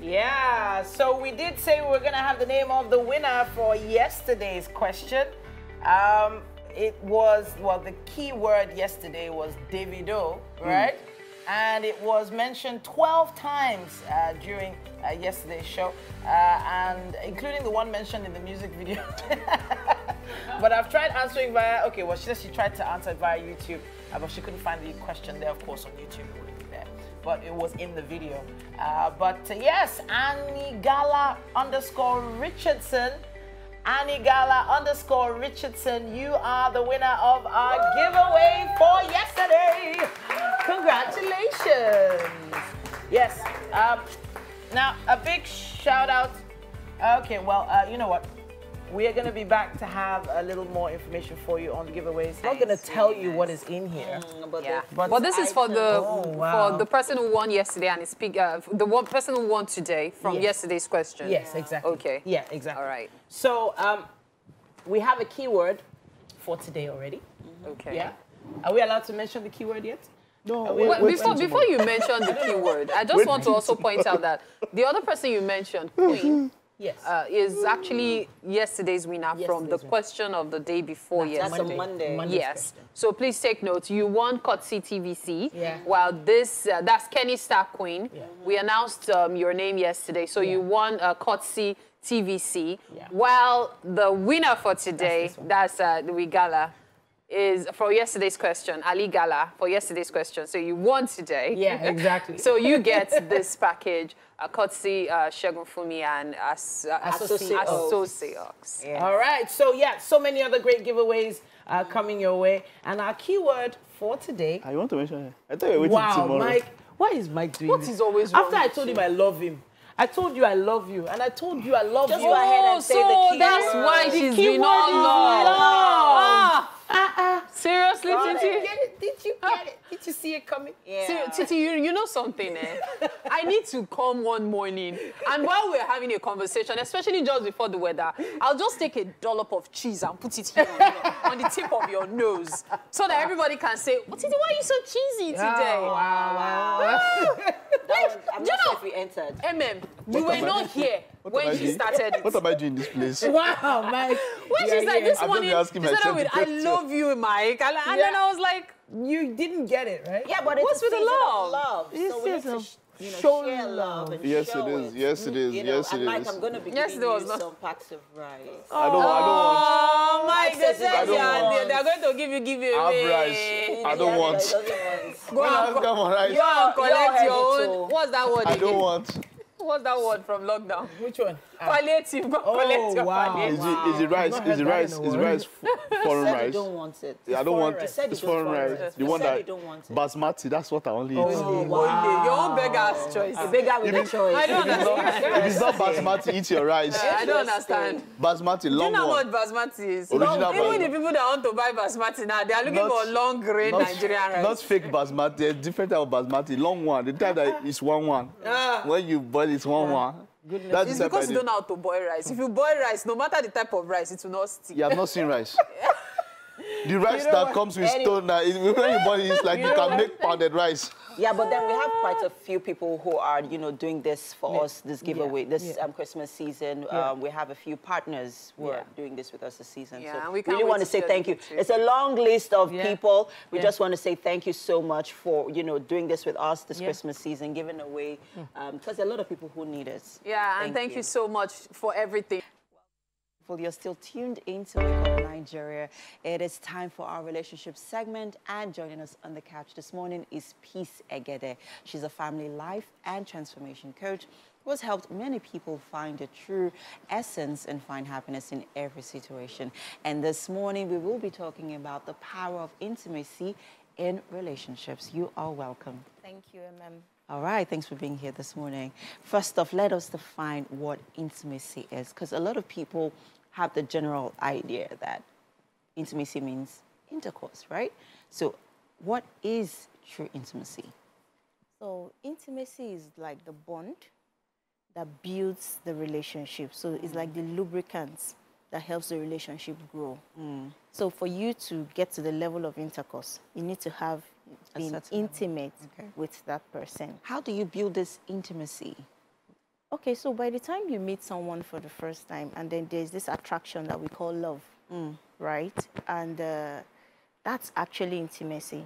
Yeah, so we did say we were going to have the name of the winner for yesterday's question. Um, it was, well, the key word yesterday was Davido, right? Mm. and it was mentioned twelve times uh, during uh, yesterday's show, uh, and including the one mentioned in the music video. But I've tried answering via, okay, well, she said she tried to answer via YouTube, uh, but she couldn't find the question there, of course, on YouTube. It wouldn't be there, but it was in the video. Uh, but uh, yes, Anigala underscore Richardson, Anigala underscore Richardson, you are the winner of our giveaway for yesterday. Congratulations. Yes. Um, now, a big shout out. Okay, well, uh, you know what? We are going to be back to have a little more information for you on the giveaways. I'm not going to tell you what is in here. Mm, but, yeah. but, but this is for the oh, wow. for the person who won yesterday and is uh, the one person who won today from yes. yesterday's question. Yes, exactly. Okay. Yeah, exactly. All right. So um, we have a keyword for today already. Mm-hmm. Okay. Yeah. Are we allowed to mention the keyword yet? No. Wait, wait, before before you mention the keyword, I just wait, want to also point out that the other person you mentioned, Queen. Yes. Uh, is actually yesterday's winner yesterday's from the winner. question of the day before that's yesterday. That's a Monday. Monday's yes. Question. So please take note. You won Kotsi T V C. Yeah. While this, uh, that's Kenny Star Queen. Yeah. We announced um, your name yesterday. So yeah. you won uh, Kotsi T V C. Yeah. While the winner for today, that's, that's uh, we Gala. Is for yesterday's question, Ali Gala, for yesterday's question. So you won today. Yeah, exactly. So you get this package, uh, Kotsi, uh, Shegun Fumi, and As uh, Associates. Associates. Yeah. All right, so yeah, so many other great giveaways uh, coming your way. And our keyword for today... I want to mention it. I thought you were waiting wow, tomorrow. Wow, Mike, why is Mike doing what this? What is always wrong? After I told you? him I love him, I told you I love you, and I told you I love Just you go ahead and so say the keyword. That's why the she's been all love. love. Ah. Uh-uh. Seriously, oh, Titi? Did you get it? Did you get it? Did you see it coming? Yeah. So, Titi, you, you know something, eh? I need to come one morning, and while we're having a conversation, especially just before the weather, I'll just take a dollop of cheese and put it here on, on the tip of your nose, so that everybody can say, well, Titi, why are you so cheesy today? Oh, wow, wow. That was, I'm not sure if we entered. M M, you were not here. What when she started it. What am I doing in this place? Wow, Mike. When yeah, she started yeah. this I'm morning, she started with, I love you, Mike. And, and yeah. then I was like... You didn't get it, right? Yeah, but it's What's a with the love? love. It's so we have to sh you know, show share love. And yes, show it is. Yes, it is. You know, yes, it is. Mike, I'm going to be yes, giving you not... some packs of rice. Oh, I don't, I don't want... Oh, Mike, Mike they said they're, they're going to give you, give you away. I don't want... Go and collect your own... What's that word? I don't want... What's that word from lockdown? Which one? Palliative. Go oh, collect your wow. palliative. Wow. Is, is it rice? Is it rice? Is it rice? Foreign rice. I don't want it. I don't want it. It's foreign rice. The one that basmati. That's what I only eat. Oh, wow. Your own beggar's choice. A beggar with a choice. I don't understand. If it's not basmati, eat your rice. I don't understand. Basmati, long one. Do you know what basmati is? Even the people that want to buy basmati now, they are looking for long grain Nigerian rice. Not fake basmati. There's different type of basmati. Long one. The type that is one one. When you boil It's one yeah. one. Goodness. That's it's because you don't know how to boil rice. If you boil rice, no matter the type of rice, it will not stick. You have not seen rice. The rice you know that what? comes with Any... stone, uh, it, when you boil it, it's like you, you can make pounded rice. Yeah, but then we have quite a few people who are, you know, doing this for yeah. us, this giveaway, yeah. this yeah. Um, Christmas season. Yeah. Um, we have a few partners who yeah. are doing this with us this season. Yeah, so and we, we really want to say thank you. Too. It's a long list of yeah. people. We yeah. just want to say thank you so much for, you know, doing this with us this yeah. Christmas season, giving away, um, because there are a lot of people who need us. Yeah, thank and thank you. you so much for everything. Well, you're still tuned into Wake Up Nigeria. It is time for our relationship segment, and joining us on the couch this morning is Peace Egede. She's a family life and transformation coach who has helped many people find a true essence and find happiness in every situation. And this morning, we will be talking about the power of intimacy in relationships. You are welcome. Thank you, M M. All right, thanks for being here this morning. First off, let us define what intimacy is, because a lot of people have the general idea that intimacy means intercourse, right? So what is true intimacy? So intimacy is like the bond that builds the relationship. So it's like the lubricant that helps the relationship grow. Mm. So for you to get to the level of intercourse, you need to have being intimate okay. with that person. How do you build this intimacy? Okay, so by the time you meet someone for the first time, and then there's this attraction that we call love, mm. right? And uh, that's actually intimacy.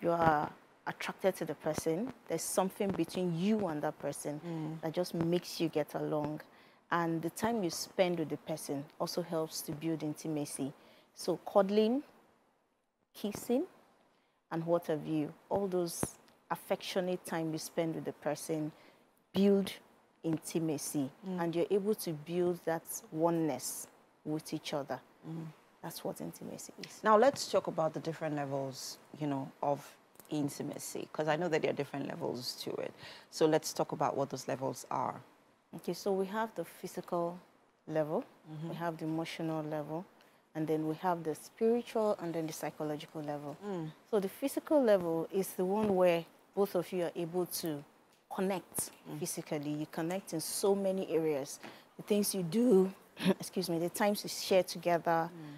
You are attracted to the person. There's something between you and that person mm. that just makes you get along. And the time you spend with the person also helps to build intimacy. So cuddling, kissing, and what have you, all those affectionate time you spend with the person build intimacy. Mm. And you're able to build that oneness with each other. Mm. That's what intimacy is. Now let's talk about the different levels, you know, of intimacy, because I know that there are different levels to it. So let's talk about what those levels are. Okay, so we have the physical level, mm-hmm. we have the emotional level, and then we have the spiritual and then the psychological level. Mm. So the physical level is the one where both of you are able to connect mm. physically. You connect in so many areas. The things you do, excuse me, the times you share together, mm.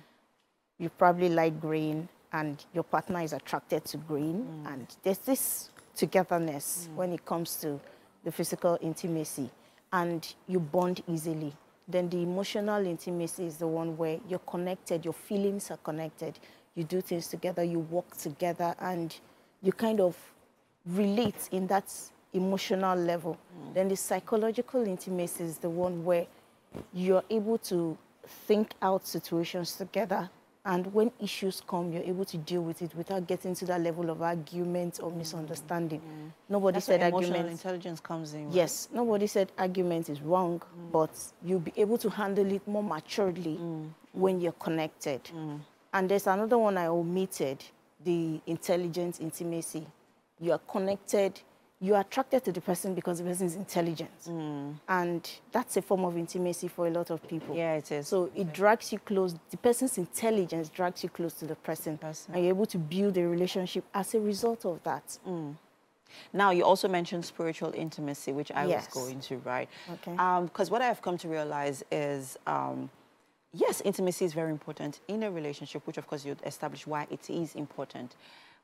you probably like green, and your partner is attracted to green. Mm. And there's this togetherness mm. when it comes to the physical intimacy. And you bond easily. Then the emotional intimacy is the one where you're connected, your feelings are connected. You do things together, you walk together, and you kind of relate in that emotional level. Mm. Then the psychological intimacy is the one where you're able to think out situations together. And when issues come, you're able to deal with it without getting to that level of argument or mm-hmm. misunderstanding. Mm-hmm. Nobody That's said argument. Emotional intelligence comes in. Right? Yes, nobody said argument is wrong, mm. but you'll be able to handle it more maturely mm. when you're connected. Mm. And there's another one I omitted, the intelligence intimacy. You are connected, you are attracted to the person because the person is intelligent. Mm. And that's a form of intimacy for a lot of people. Yeah, it is. So it drags you close. The person's intelligence drags you close to the person. person. And you're able to build a relationship as a result of that. Mm. Now, you also mentioned spiritual intimacy, which I yes. was going to, right? Okay. Because um, what I have come to realize is... Um, yes, intimacy is very important in a relationship, which, of course, you'd establish why it is important.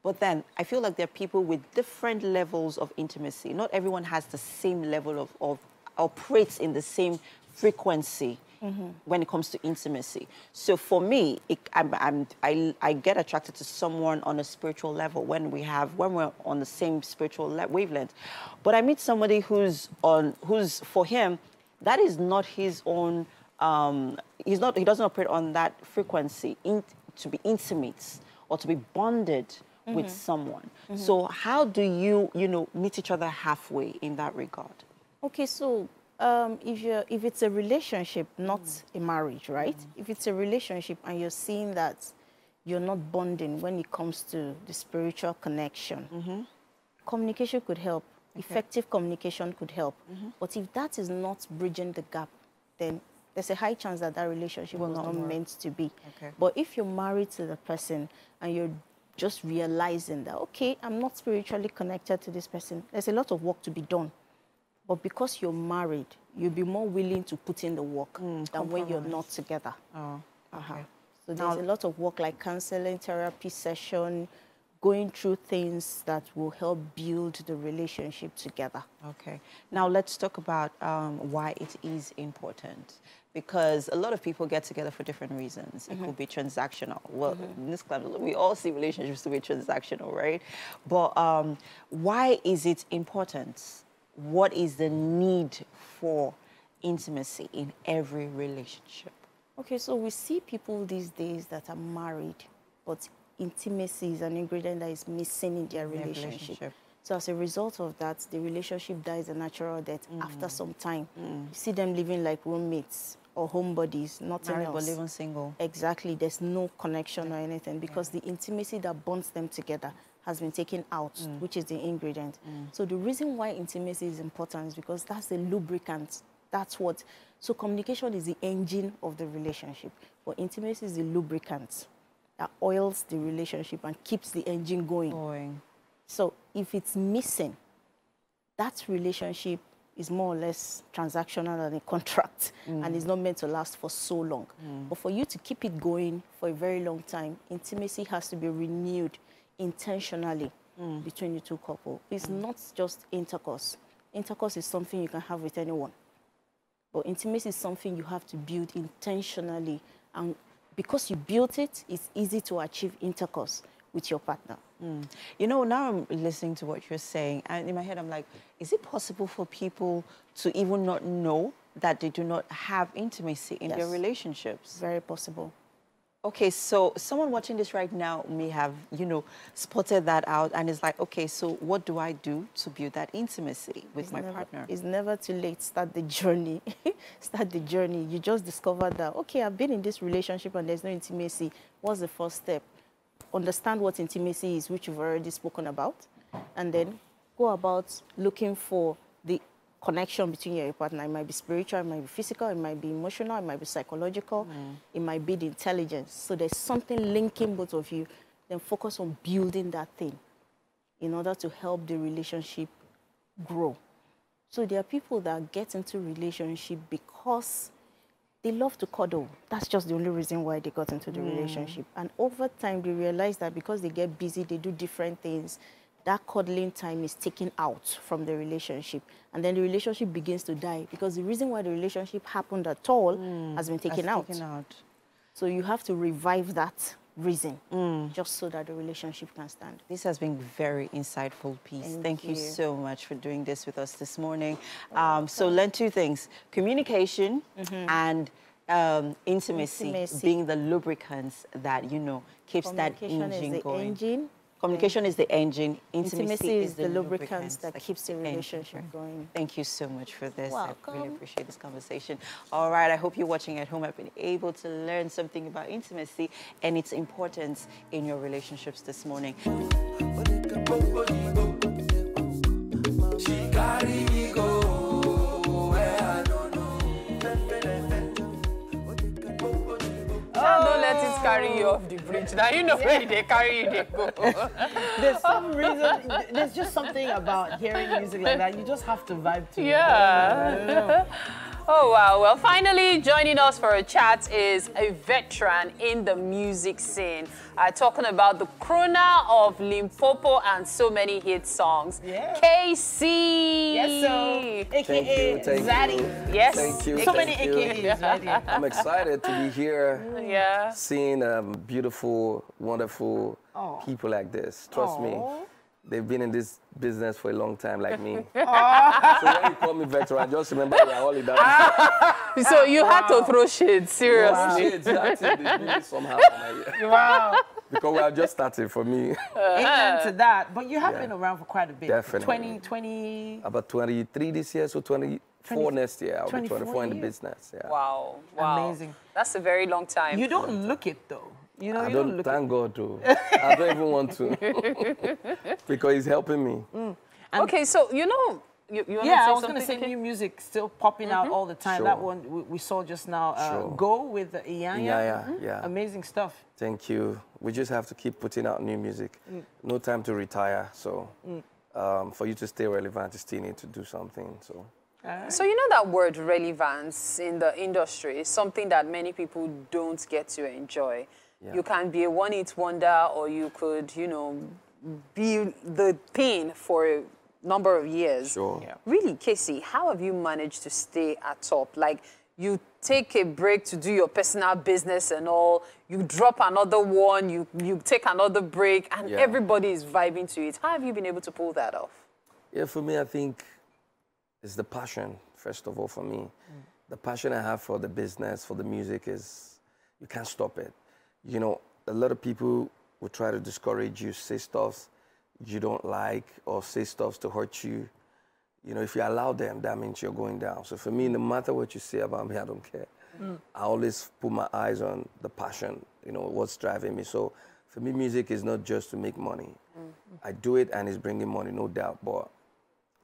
But then I feel like there are people with different levels of intimacy. Not everyone has the same level of, of operates in the same frequency mm-hmm. when it comes to intimacy. So for me, it, I'm, I'm, I, I get attracted to someone on a spiritual level when, we have, when we're on the same spiritual wavelength. But I meet somebody who's, on, who's for him, that is not his own... Um, he's not, he doesn't operate on that frequency in, to be intimate or to be bonded mm-hmm. with someone. Mm-hmm. So how do you, you know, meet each other halfway in that regard? Okay, so um, if, you're, if it's a relationship, not mm. a marriage, right? Mm. If it's a relationship and you're seeing that you're not bonding when it comes to the spiritual connection, mm-hmm. communication could help. Okay. Effective communication could help. Mm-hmm. But if that is not bridging the gap, then there's a high chance that that relationship was not meant to be. Okay. But if you're married to the person and you're just realizing that, okay, I'm not spiritually connected to this person, there's a lot of work to be done. But because you're married, you'll be more willing to put in the work mm, than when you're not together. Oh, okay. uh-huh. So there's now, a lot of work like counseling, therapy session, going through things that will help build the relationship together. Okay. Now let's talk about um, why it is important. Because a lot of people get together for different reasons. Mm-hmm. It could be transactional. Well, mm-hmm. in this club, we all see relationships to be transactional, right? But um, why is it important? What is the need for intimacy in every relationship? Okay, so we see people these days that are married, but intimacy is an ingredient that is missing in their relationship. relationship. So as a result of that, the relationship dies a natural death mm. after some time. Mm. You see them living like roommates or homebodies, nothing Married else. But living single. Exactly. There's no connection yeah. or anything because yeah. the intimacy that bonds them together has been taken out, mm. which is the ingredient. Mm. So the reason why intimacy is important is because that's the lubricant. That's what... So communication is the engine of the relationship, but intimacy is the lubricant that oils the relationship and keeps the engine going. going. So if it's missing, that relationship is more or less transactional than a contract mm. and is not meant to last for so long. Mm. But for you to keep it going for a very long time, intimacy has to be renewed intentionally mm. between the two couples. It's mm. not just intercourse. Intercourse is something you can have with anyone. But intimacy is something you have to build intentionally, and because you built it, it's easy to achieve intercourse with your partner. Mm. You know, now I'm listening to what you're saying, and in my head I'm like, is it possible for people to even not know that they do not have intimacy in yes. their relationships? Very possible. Okay, so someone watching this right now may have, you know, spotted that out and is like, okay, so what do I do to build that intimacy with it's my never, partner? It's never too late. Start the journey. Start the journey. You just discover that, okay, I've been in this relationship and there's no intimacy. What's the first step? Understand what intimacy is, which you've already spoken about, and then go about looking for the connection between your partner. It might be spiritual, it might be physical, it might be emotional, it might be psychological, mm. it might be the intelligence. So there's something linking both of you. Then focus on building that thing in order to help the relationship grow. So there are people that get into relationship because they love to cuddle. That's just the only reason why they got into the mm. relationship. And over time, they realize that because they get busy, they do different things. That cuddling time is taken out from the relationship. And then the relationship begins to die because the reason why the relationship happened at all mm, has been taken out. taken out. So you have to revive that reason mm. just so that the relationship can stand. This has been very insightful piece. Thank, Thank you. you so much for doing this with us this morning. Um, so learn two things, communication mm-hmm. and um, intimacy, intimacy being the lubricants that, you know, keeps that engine going. Engine. Communication is the engine. Intimacy, Intimacy is, is the, the lubricant that, that keeps the relationship engine. going. Thank you so much for this. Welcome. I really appreciate this conversation. All right, I hope you're watching at home. I've been able to learn something about intimacy and its importance in your relationships this morning. Carry you off the bridge. Now you know where they carry you, they go. There's some reason, there's just something about hearing music like that. You just have to vibe to it. Yeah. Oh, wow. Well, finally, joining us for a chat is a veteran in the music scene. Uh, talking about the crooner of Limpopo and so many hit songs. Yeah. K C. Yes, so. A K A Zaddy. Yes. Thank you. So many A K As right here. I'm excited to be here. Yeah. Seeing um, beautiful, wonderful Aww. people like this. Trust Aww. me. They've been in this business for a long time, like me. Oh. So when you call me veteran, just remember we're all in that business. So you wow. had to throw shade, seriously. Wow. Shades, that's it. They did it somehow. Wow. Because we are just starting for me. Amen to that. But you have yeah. been around for quite a bit. Definitely. twenty, twenty... About twenty-three this year, so twenty-four next year. I'll be twenty-four in the business. Yeah. Wow. Wow. Amazing. That's a very long time. You don't long look time. it, though. You know, I you don't, don't look thank God, though. I don't even want to. Because he's helping me. Mm. Okay, so, you know, you, you want yeah, to say something? Yeah, I was going to say new music still popping mm-hmm. out all the time. Sure. That one we, we saw just now, uh, sure. Go with the Iyanya. Yeah, yeah, mm-hmm. yeah. Amazing stuff. Thank you. We just have to keep putting out new music. Mm. No time to retire, so mm. um, for you to stay relevant, you still need to do something, so... Right. So you know that word relevance in the industry is something that many people don't get to enjoy. Yeah. You can be a one-hit wonder, or you could, you know, be the thing for a number of years. Sure. Yeah. Really, K C, how have you managed to stay at top? Like, you take a break to do your personal business and all, you drop another one, you, you take another break, and yeah. everybody is vibing to it. How have you been able to pull that off? Yeah, for me, I think it's the passion, first of all, for me. Mm. The passion I have for the business, for the music is, you can't stop it. You know, a lot of people will try to discourage you, say stuff you don't like, or say stuff to hurt you. You know, if you allow them, that means you're going down. So for me, no matter what you say about me, I don't care. Mm. I always put my eyes on the passion, you know, what's driving me. So for me, music is not just to make money. Mm. I do it and it's bringing money, no doubt, but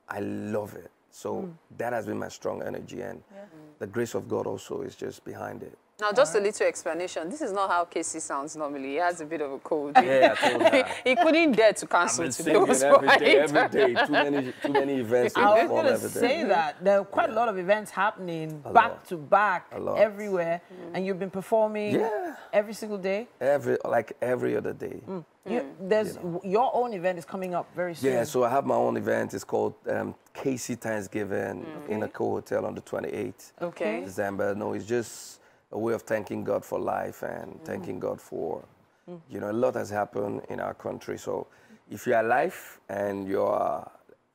I love it. So mm. that has been my strong energy, and yeah. the grace of God also is just behind it. Now, just right. a little explanation. This is not how K C sounds normally. He has a bit of a cold. Yeah, I told her. he, he couldn't dare to cancel I've been today. Every right. day, every day. Too many, too many events. I was going to say day. that. There are quite yeah. a lot of events happening a back lot. to back everywhere. Mm. And you've been performing yeah. every single day? Every, like every other day. Mm. Mm. You, there's, you know. Your own event is coming up very soon. Yeah, so I have my own event. It's called um, K C Thanksgiving mm. in a co-hotel on the twenty-eighth okay. December. No, it's just... a way of thanking God for life and thanking mm. God for, mm. you know, a lot has happened in our country. So if you are alive and you are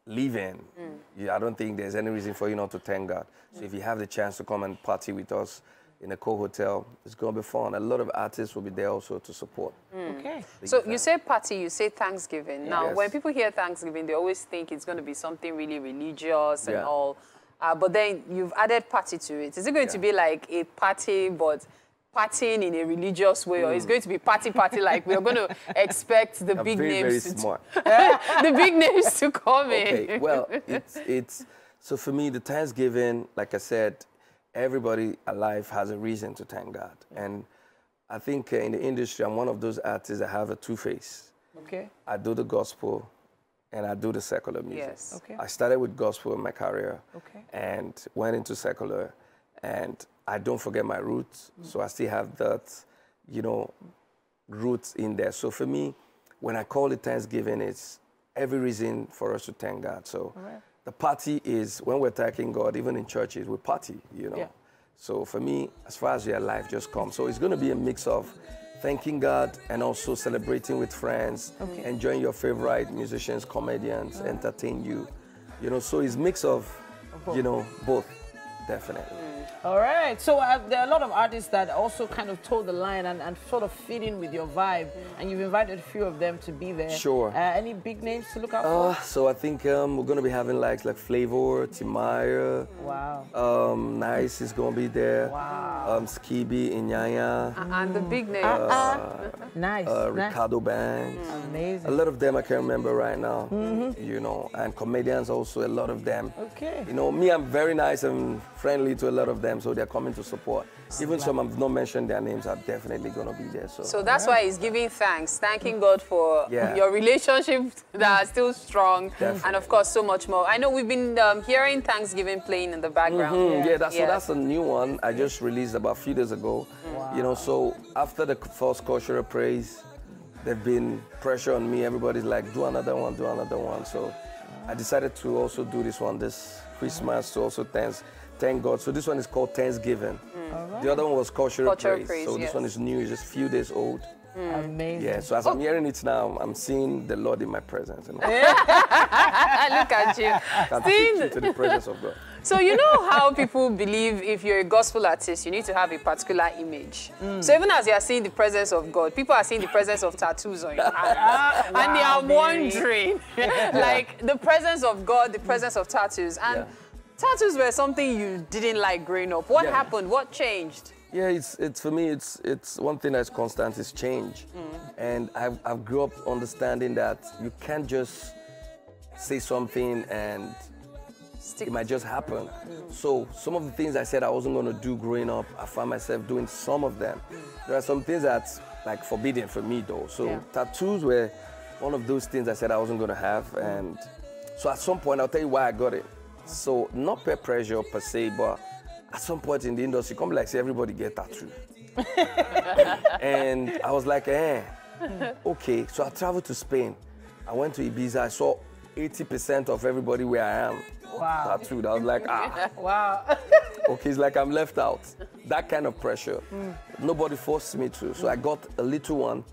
living, mm. you, I don't think there's any reason for you not to thank God. So mm. if you have the chance to come and party with us in a cool hotel, it's going to be fun. A lot of artists will be there also to support. Mm. Okay. So you say party, you say Thanksgiving. Now, yes. when people hear Thanksgiving, they always think it's going to be something really religious and yeah. all. Uh, but then you've added party to it. Is it going yeah. to be like a party, but partying in a religious way, mm. or it's going to be party party like we're going to expect the I'm big very, names very to smart. the big names to come in? Okay, well, it's it's so for me the Thanksgiving, like I said, everybody alive has a reason to thank God, and I think uh, in the industry I'm one of those artists that have a two face. Okay, I do the gospel, and I do the secular music. Yes. Okay, I started with gospel in my career. Okay, and went into secular, and I don't forget my roots, mm. so I still have that, you know, roots in there. So for me, when I call it Thanksgiving, it's every reason for us to thank God. So right. the party is, when we're thanking God, even in churches, we party, you know. Yeah. So for me, as far as your life just comes. So it's going to be a mix of thanking God and also celebrating with friends, okay. enjoying your favorite musicians, comedians, right. entertain you. You know, so it's a mix of, of you know, both, definitely. Mm. All right, so uh, there are a lot of artists that also kind of toe the line and, and sort of fit in with your vibe, mm. and you've invited a few of them to be there. Sure. Uh, any big names to look out uh, for? So I think um, we're going to be having like like Flavor, Timaya. Wow. Um, Nice is going to be there. Wow. Um, Skibi, Inyanya. Uh, and the big names. Uh, uh, nice. Uh, Ricardo nice. Banks. Mm. Amazing. A lot of them I can't remember right now, mm-hmm. you know, and comedians also, a lot of them. Okay. You know, me, I'm very nice and friendly to a lot of them. So they're coming to support. Even wow. some I've not mentioned their names are definitely going to be there. So, so that's right. why he's giving thanks, thanking God for yeah. your relationship that are still strong, definitely. And of course so much more. I know we've been um, hearing Thanksgiving playing in the background. Mm-hmm. Yeah, yeah, that's, yeah. So that's a new one I just released about a few days ago. Wow. You know, so after the first cultural praise, there've been pressure on me. Everybody's like, do another one, do another one. So wow. I decided to also do this one this Christmas to also thanks. Thank God. So this one is called Thanksgiving. Mm. Right. The other one was Cultural, Cultural Praise. Praise. So yes. this one is new. It's just a few days old. Mm. Amazing. Yeah, so as oh. I'm hearing it now, I'm seeing the Lord in my presence. You know? Look at you. I'm seeing to the presence of God. So you know how people believe if you're a gospel artist, you need to have a particular image. Mm. So even as you are seeing the presence of God, people are seeing the presence of tattoos on your hands. Wow, and they are baby. wondering, yeah. like, the presence of God, the presence of tattoos. and. Yeah. Tattoos were something you didn't like growing up. What yeah. happened? What changed? Yeah, it's it's for me. It's it's one thing that's constant is change, mm. and I've I've grew up understanding that you can't just say something and Stick. it might just happen. Mm. So some of the things I said I wasn't going to do growing up, I found myself doing some of them. Mm. There are some things that's like forbidden for me though. So yeah. tattoos were one of those things I said I wasn't going to have, mm. and so at some point I'll tell you why I got it. So not peer pressure per se, but at some point in the industry, come like say everybody get tattooed. And I was like, eh, okay. So I traveled to Spain. I went to Ibiza. I saw eighty percent of everybody where I am wow. tattooed. I was like, ah, wow. Okay, it's like I'm left out. That kind of pressure. Mm. Nobody forced me to. So I got a little one.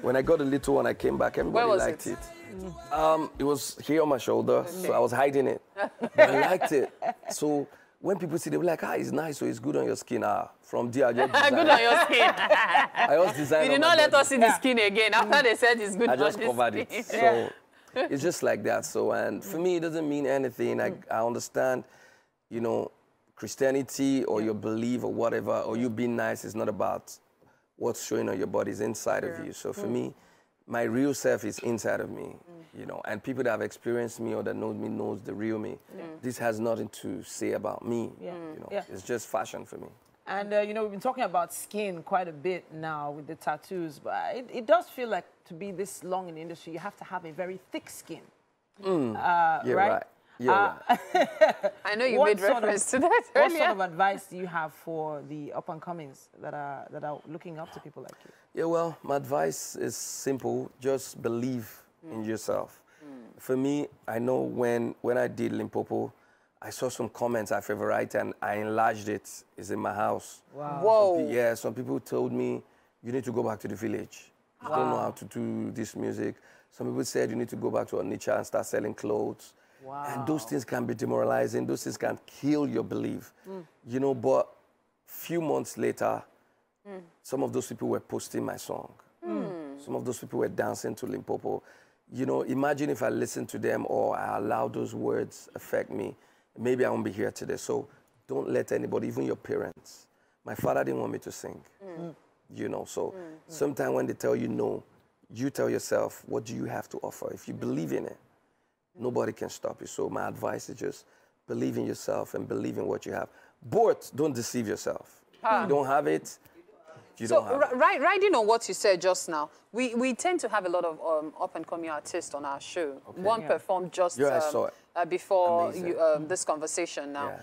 When I got a little one, I came back. Everybody liked it. it. Mm. Um, it was here on my shoulder, okay. so I was hiding it. But I liked it. So when people see, they were like, ah, it's nice, so it's good on your skin. Ah, from there, I just designed. Good on your skin. I was designed. You did not let body. us see yeah. the skin again. After they said it's good I on just covered skin. it. So it's just like that. So, and for me, it doesn't mean anything. I, I understand, you know, Christianity or your belief or whatever, or you being nice is not about what's showing on your body, it's inside sure. of you. So for mm. me, my real self is inside of me, mm. you know, and people that have experienced me or that know me knows the real me. Mm. This has nothing to say about me, yeah. you know, yeah. it's just fashion for me. And, uh, you know, we've been talking about skin quite a bit now with the tattoos, but it, it does feel like to be this long in the industry, you have to have a very thick skin, mm. uh, yeah, right? right. Yeah, uh, right. I know you what made reference sort of, to that earlier. What sort of advice do you have for the up-and-comings that are, that are looking up to people like you? Yeah, well, my advice is simple. Just believe mm. in yourself. Mm. For me, I know when, when I did Limpopo, I saw some comments I favorited and I enlarged it. It's in my house. Wow. Whoa. Some, yeah, some people told me, you need to go back to the village. Wow. You don't know how to do this music. Some people said you need to go back to Onitsha and start selling clothes. Wow. And those things can be demoralizing. Those things can kill your belief. Mm. You know, but few months later, mm. some of those people were posting my song. Mm. Some of those people were dancing to Limpopo. You know, imagine if I listened to them or I allowed those words affect me. Maybe I won't be here today. So don't let anybody, even your parents. My father didn't want me to sing. Mm. You know, so mm. sometimes when they tell you no, you tell yourself, what do you have to offer? If you believe in it, nobody can stop you. So my advice is just believe in yourself and believe in what you have. But don't deceive yourself. Ah. You don't have it, you so, don't have right, it. Riding on what you said just now, we, we tend to have a lot of um, up-and-coming artists on our show. Okay. One yeah. performed just yeah, um, uh, before you, um, this conversation now. Yeah.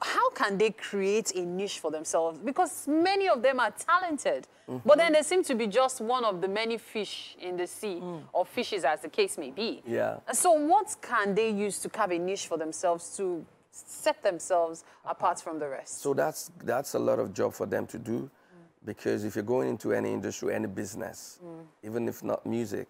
How can they create a niche for themselves? Because many of them are talented, mm-hmm. but then they seem to be just one of the many fish in the sea, mm. or fishes as the case may be. Yeah. So what can they use to carve a niche for themselves to set themselves apart from the rest? So that's, that's a lot of job for them to do, mm. because if you're going into any industry, any business, mm. even if not music,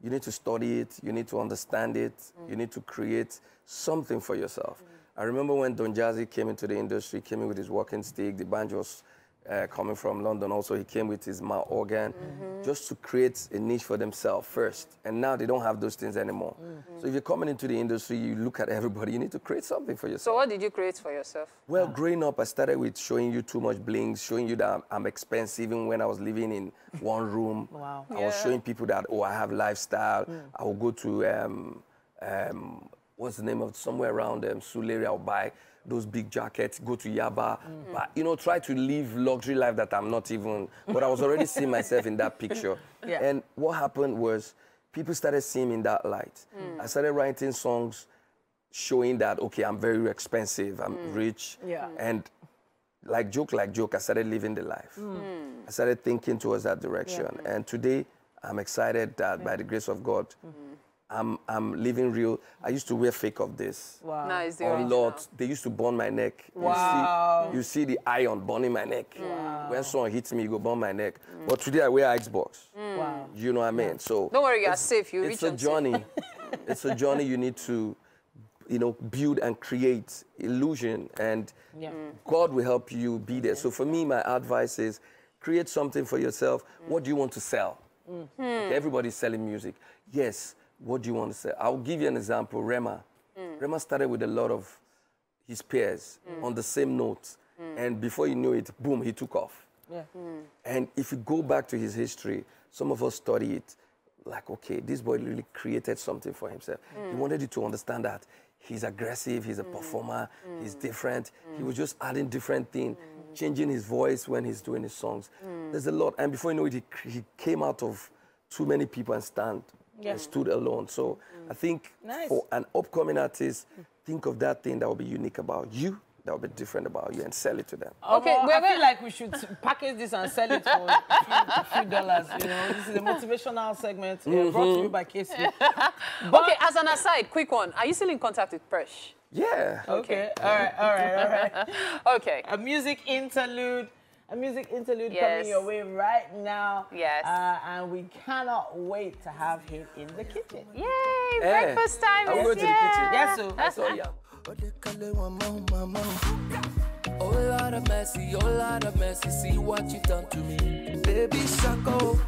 you need to study it, you need to understand it, mm. you need to create something for yourself. Mm. I remember when Don Jazzy came into the industry, came in with his walking stick, the banjos uh, coming from London also, he came with his mouth organ, mm-hmm. just to create a niche for themselves first. And now they don't have those things anymore. Mm-hmm. So if you're coming into the industry, you look at everybody, you need to create something for yourself. So what did you create for yourself? Well, yeah. growing up, I started with showing you too much blings, showing you that I'm, I'm expensive even when I was living in one room. Wow. I yeah. was showing people that, oh, I have lifestyle, mm. I will go to... Um, um, what's the name of it? Somewhere around um, Suleri, I'll buy those big jackets, go to Yaba, mm. but, you know, try to live luxury life that I'm not even, but I was already seeing myself in that picture. Yeah. And what happened was people started seeing me in that light. Mm. I started writing songs showing that, okay, I'm very expensive, I'm mm. rich. Yeah. And like joke, like joke, I started living the life. Mm. I started thinking towards that direction. Yeah. And today I'm excited that yeah. by the grace of God, mm-hmm. I'm, I'm living real. I used to wear fake of this. Wow. No, it's the a original. Lot. They used to burn my neck. Wow. You see, you see the iron burning my neck. Wow. When someone hits me, you go burn my neck. Mm. But today I wear Xbox. Mm. Wow. You know what I mean? So don't worry, you're safe. You reach. It's a journey. It's a journey you need to, you know, build and create illusion, and yeah. mm. God will help you be there. So for me, my advice is create something for yourself. Mm. What do you want to sell? Mm. Okay, everybody's selling music. Yes. What do you want to say? I'll give you an example, Rema. Mm. Rema started with a lot of his peers mm. on the same note. Mm. And before you knew it, boom, he took off. Yeah. Mm. And if you go back to his history, some of us study it, like, okay, this boy really created something for himself. Mm. He wanted you to understand that he's aggressive, he's a mm. performer, mm. he's different. Mm. He was just adding different things, mm. changing his voice when he's doing his songs. Mm. There's a lot. And before you know it, he, he came out of too many people and stand. Yeah. And stood alone. So mm. I think nice. For an upcoming artist, think of that thing that will be unique about you, that will be different about you, and sell it to them. Okay, well, I feel like we should package this and sell it for a few, a few dollars. You know, this is a motivational segment mm-hmm. uh, brought to you by K C. Okay, as an aside, quick one. Are you still in contact with Fresh? Yeah. Okay. Okay. All right. All right. All right. Okay. A music interlude. A music interlude yes. coming your way right now. Yes. Uh, and we cannot wait to have him in the kitchen. Yay! Hey. Breakfast time I'll is go to yeah. the kitchen. Yes, sir. Oh, lot of mercy, oh, lot of mercy. See what you done to me. Baby Shako,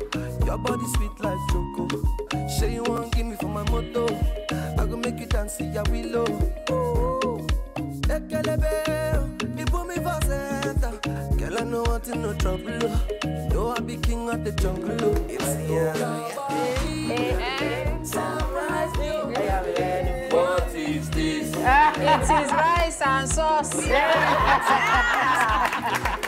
your body sweet like choco. Say you won't give me for my motto. I go make you dance, see your willow. Oh, you put me for center. Girl, I know what in no trouble. Though I be king of the jungle. It's yeah. What is this? It is rice and sauce.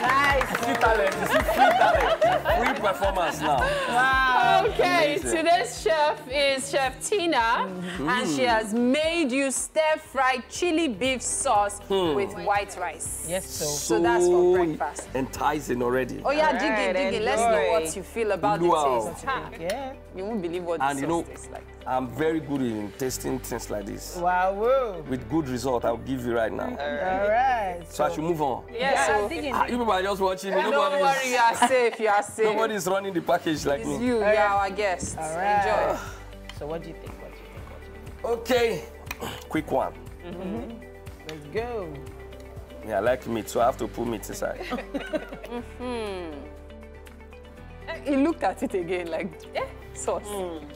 Nice. You see talent. You see free talent. Free performance now. Wow. Okay, amazing. Today's chef is Chef Tina, mm. and she has made you stir-fried chili beef sauce mm. with white rice. Yes, so. So that's for breakfast. Enticing already. Oh yeah, dig it, dig it. Let's know what you feel about wow. the taste. Huh? Yeah. You won't believe what and the sauce you know, tastes like. I'm very good in tasting things like this. Wow. Woo. With good result, I'll give you right now. All right. So, so I should move on. Yes. Yeah, so, ah, you people are just watching me. Don't Nobody worry, is, you are safe. You are safe. Nobody is running the package like it's me. It's you. You are our guest. All right. Enjoy. So what do you think? What do you think? What do you think? Okay, quick one. Mm-hmm. Mm-hmm. Let's go. Yeah, I like meat, so I have to put meat inside. Mm-hmm. He looked at it again, like, yeah, sauce. Mm.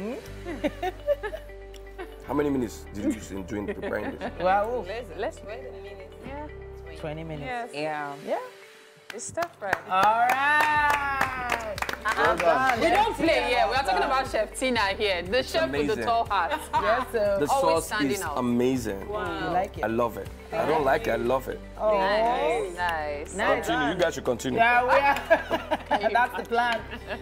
Mm. How many minutes did you use in doing preparing this? Wow, let's, let's wait a minute. Yeah. twenty minutes. Yes. Yeah. Yeah. It's stuff, right? All right. Well done. We don't play here. We are talking about Chef Tina here. The it's chef amazing. With the tall hat. Yes, sir. The Always sauce is out. Amazing. Wow. You like it? I love it. Thank I don't you. Like it. I love it. Oh. Nice. Nice. Nice. Continue. You guys should continue. Yeah, we are. That's the plan.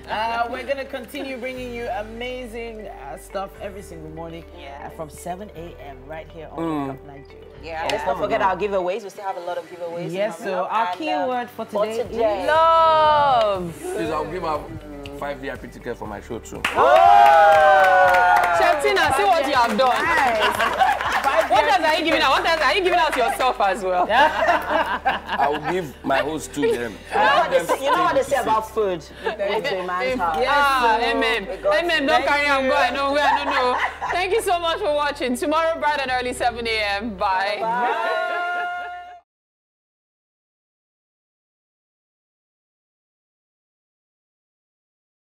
Uh, we're going to continue bringing you amazing uh, stuff every single morning yeah. uh, from seven a m right here on mm. Wake Up Nigeria. Yeah, yeah, let's not forget our giveaways. We still have a lot of giveaways. Yes, so our keyword for today is love. Please, I'll give out five V I P tickets for my show too. Oh! Chef Tina, see what you have done. Nice. What else are you giving out? What else are you giving out yourself as well? I'll give my host to them. You know what they say about food? Ah, amen. Amen. Don't carry on. Go. I know. I don't know. Thank you so much for watching. Tomorrow, bright and early, seven a m Bye. Bye. Bye.